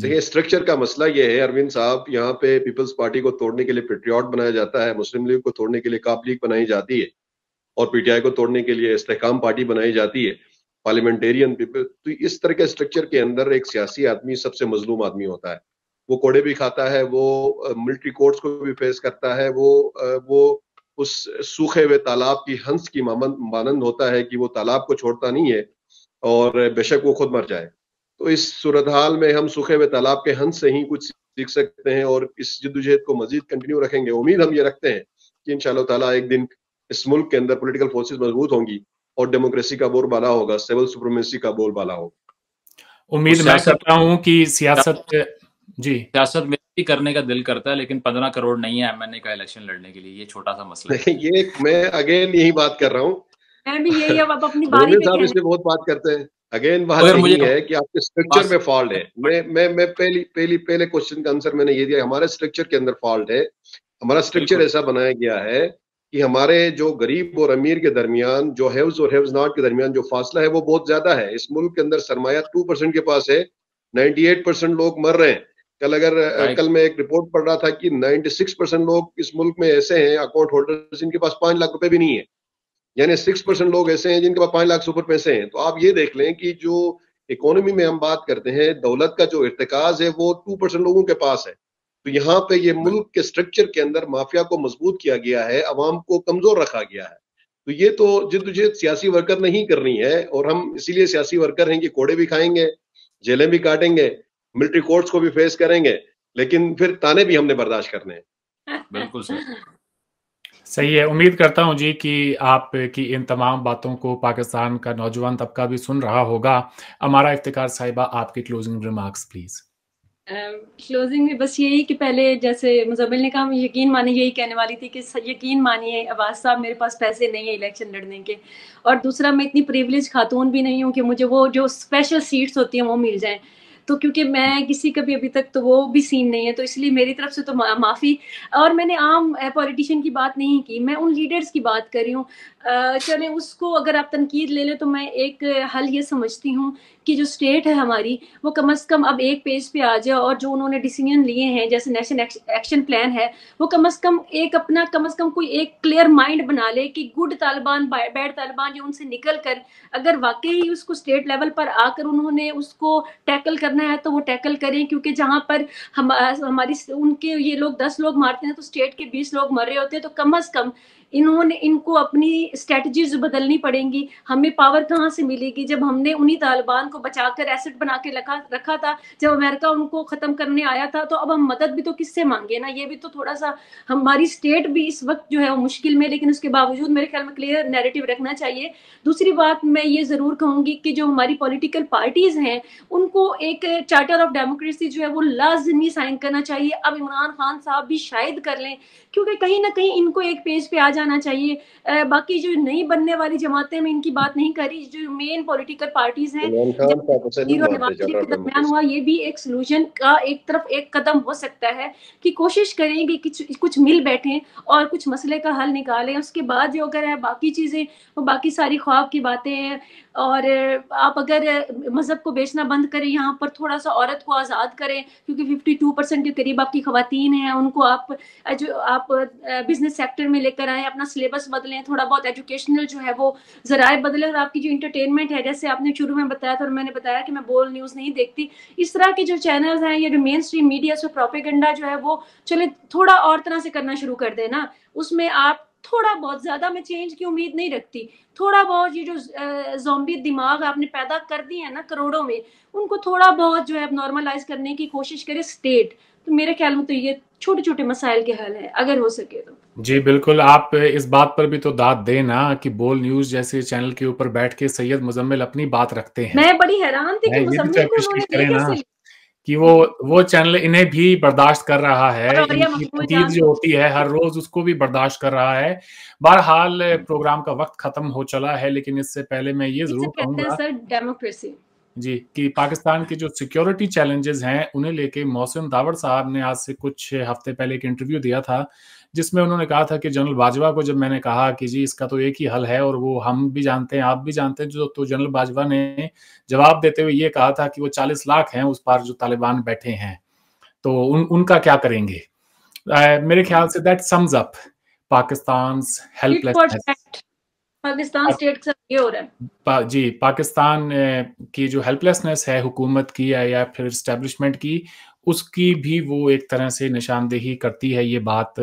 देखिए, स्ट्रक्चर का मसला ये है अरविंद साहब, यहाँ पे पीपल्स पार्टी को तोड़ने के लिए पेट्रियट बनाया जाता है, मुस्लिम लीग को तोड़ने के लिए काफ लीग बनाई जाती है, और पीटीआई को तोड़ने के लिए इस्तेहकाम पार्टी बनाई जाती है, पार्लियामेंटेरियन पीपल। तो इस तरह के स्ट्रक्चर के अंदर एक सियासी आदमी सबसे मजलूम आदमी होता है, वो कोड़े भी खाता है, वो मिलिट्री कोर्ट्स को भी फेस करता है, वो वो उस सूखे हुए तालाब की हंस की मानंद होता है कि वो तालाब को छोड़ता नहीं है और बेशक वो खुद मर जाए। तो इस सूरत हाल में हम सूखे हुए तालाब के हंस से ही कुछ सीख सकते हैं और इस जद्दोजहद को मजीद कंटिन्यू रखेंगे। उम्मीद हम ये रखते हैं कि इंशाअल्लाह ताला एक दिन इस मुल्क के अंदर पॉलिटिकल फोर्सेस मजबूत होंगी और डेमोक्रेसी का बोलबाला होगा, सिविल सुप्रीमेसी का बोलबाला होगा। उम्मीद मैं करता हूं कि सियासत जी सियासत में भी करने का दिल करता है, लेकिन पंद्रह करोड़ नहीं है एमएनए का इलेक्शन लड़ने के लिए, ये छोटा सा मसला है। ये मैं अगेन यही बात कर रहा हूँ, मैं भी यही अब अपनी बारी में साहब इसमें बहुत बात करते हैं। अगेन बात यही है कि आपके स्ट्रक्चर में फॉल्ट है। मैं मैं मैं पहली पहली पहले क्वेश्चन का आंसर मैंने ये दिया, हमारे स्ट्रक्चर के अंदर फॉल्ट है। हमारा स्ट्रक्चर ऐसा बनाया गया है कि हमारे जो गरीब और अमीर के दरमियान, जो हैव्स और हैव्स नॉट के दरमियान जो फासला है वो बहुत ज्यादा है। इस मुल्क के अंदर सरमाया टू परसेंट के पास है, नाइन्टी एट परसेंट लोग मर रहे हैं। कल अगर कल मैं एक रिपोर्ट पढ़ रहा था कि नाइन्टी सिक्स परसेंट लोग इस मुल्क में ऐसे हैं अकाउंट होल्डर्स जिनके पास पांच लाख रुपए भी नहीं है, यानी सिक्स परसेंट लोग ऐसे हैं जिनके पास पाँच लाख से ऊपर पैसे हैं। तो आप ये देख लें कि जो इकोनॉमी में हम बात करते हैं, दौलत का जो इर्तिकाज है वो टू परसेंट लोगों के पास है। तो यहाँ पे ये मुल्क के स्ट्रक्चर के अंदर माफिया को मजबूत किया गया है, अवाम को कमजोर रखा गया है। तो ये तो जिद्दोजहद सियासी वर्कर नहीं करनी है, और हम इसीलिए सियासी वर्कर हैं कि कोड़े भी खाएंगे, जेलें भी काटेंगे, मिलिट्री कोर्ट्स को भी फेस करेंगे, लेकिन फिर ताने भी हमने बर्दाश्त करने हैं। बिल्कुल सर, सही है। उम्मीद करता हूं जी कि आप की इन तमाम बातों को पाकिस्तान का नौजवान तबका भी सुन रहा होगा। अमारा इफ्तिखार साहिबा, आपके क्लोजिंग रिमार्क्स प्लीज। क्लोजिंग में बस यही कि पहले जैसे मुजम्मिल ने कहा, यकीन मानिए, यही कहने वाली थी कि यकीन मानिए अब्बास साहब, मेरे पास पैसे नहीं है इलेक्शन लड़ने के, और दूसरा मैं इतनी प्रिविलेज खातून भी नहीं हूँ कि मुझे वो जो स्पेशल सीट्स होती हैं वो मिल जाएं, तो क्योंकि मैं किसी का भी अभी तक तो वो भी सीन नहीं है, तो इसलिए मेरी तरफ से तो मा, माफ़ी। और मैंने आम पॉलिटिशियन की बात नहीं की, मैं उन लीडर्स की बात कर रही हूँ। चले उसको अगर आप तनकीद ले लें तो मैं एक हल ये समझती हूँ कि जो स्टेट है हमारी वो कम अज़ कम अब एक पेज पे आ जाए, और जो उन्होंने डिसीजन लिए हैं जैसे नेशनल एक्शन प्लान है वो कम अज़ कम एक अपना कम अज़ कम कोई एक क्लियर माइंड बना ले कि गुड तालिबान बैड तालिबान, ये उनसे निकल कर अगर वाकई उसको स्टेट लेवल पर आकर उन्होंने उसको टैकल करना है तो वो टैकल करें, क्योंकि जहाँ पर हम हमारी उनके ये लोग दस लोग मारते हैं तो स्टेट के बीस लोग मर रहे होते हैं, तो कम अज़ कम इन्होंने इनको अपनी स्ट्रेटजीज बदलनी पड़ेंगी। हमें पावर कहाँ से मिलेगी जब हमने उन्हीं तालिबान को बचाकर एसेट बना के रखा रखा था, जब अमेरिका उनको ख़त्म करने आया था, तो अब हम मदद भी तो किससे मांगे ना। ये भी तो थोड़ा सा हमारी स्टेट भी इस वक्त जो है वो मुश्किल में, लेकिन उसके बावजूद मेरे ख्याल में क्लियर नैरेटिव रखना चाहिए। दूसरी बात मैं ये ज़रूर कहूँगी कि जो हमारी पॉलिटिकल पार्टीज़ हैं उनको एक चार्टर ऑफ डेमोक्रेसी जो है वो लाजमी साइन करना चाहिए। अब इमरान खान साहब भी शायद कर लें, क्योंकि कहीं ना कहीं इनको एक पेज पे आ जाना चाहिए। आ, बाकी जो नई बनने वाली जमातें, मैं इनकी बात नहीं कर रही, जो मेन पॉलिटिकल पार्टीज हैं, दरमियान हुआ ये भी एक सोल्यूशन का एक तरफ एक कदम हो सकता है कि कोशिश करें कि कुछ कुछ मिल बैठें और कुछ मसले का हल निकालें। उसके बाद जो अगर है बाकी चीज़ें वो बाकी सारी ख्वाब की बातें हैं। और आप अगर मजहब को बेचना बंद करें, यहाँ पर थोड़ा सा औरत को आज़ाद करें, क्योंकि फिफ्टी टू परसेंट के करीब आपकी खवातीन हैं, उनको आप जो आप बिजनेस सेक्टर में लेकर आए, अपना सिलेबस बदलें, थोड़ा बहुत एजुकेशनल जो है वो जराए बदलें, और आपकी जो इंटरटेनमेंट है जैसे आपने शुरू में बताया था और मैंने बताया कि मैं बोल न्यूज़ नहीं देखती, इस तरह के जो चैनल्स हैं या जो मेन स्ट्रीम मीडिया से प्रोपेगेंडा जो है वो चले थोड़ा और तरह से करना शुरू कर देना। उसमें आप थोड़ा बहुत, ज़्यादा मैं चेंज की उम्मीद नहीं रखती, थोड़ा बहुत ये जो ज़ॉम्बी दिमाग आपने पैदा कर दिए हैं ना करोड़ों में, उनको थोड़ा बहुत जो है नॉर्मलाइज करने की कोशिश करे स्टेट, तो मेरे ख्याल में तो ये छोटे छोटे मसाइल के हल हैं अगर हो सके तो। जी बिल्कुल, आप इस बात पर भी तो दाद देना कि बोल न्यूज़ जैसे चैनल के ऊपर बैठ के सैयद मुजम्मिल अपनी बात रखते हैं। मैं बड़ी हैरान थी कि मुजम्मिल को उन्होंने कि वो वो चैनल इन्हें भी बर्दाश्त कर रहा है, इनकी जो होती है हर रोज उसको भी बर्दाश्त कर रहा है। बहरहाल प्रोग्राम का वक्त खत्म हो चला है, लेकिन इससे पहले मैं ये जरूर कहूंगा सर, डेमोक्रेसी जी कि पाकिस्तान के जो सिक्योरिटी चैलेंजेस हैं उन्हें लेके मोहसिन दावर साहब ने आज से कुछ हफ्ते पहले एक इंटरव्यू दिया था, जिसमें उन्होंने कहा था कि जनरल बाजवा को जब मैंने कहा कि जी इसका तो एक ही हल है और वो हम भी जानते हैं आप भी जानते हैं, जो तो जनरल बाजवा ने जवाब देते हुए ये कहा था कि वो चालीस लाख हैं उस पार जो तालिबान बैठे हैं, तो उन उनका क्या करेंगे। uh, मेरे ख्याल से that sums up Pakistan's helplessness. Pakistan state के साथ ये हो रहा है पा, जी पाकिस्तान की जो हेल्पलेसनेस है हुकूमत की या, या फिर इस्टेब्लिशमेंट की, उसकी भी वो एक तरह से निशानदेही करती है ये बात।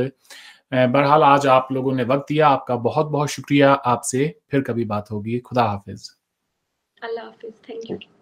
बहरहाल आज आप लोगों ने वक्त दिया, आपका बहुत बहुत शुक्रिया, आपसे फिर कभी बात होगी, खुदा हाफिज। अल्लाह हाफिज, थैंक यू।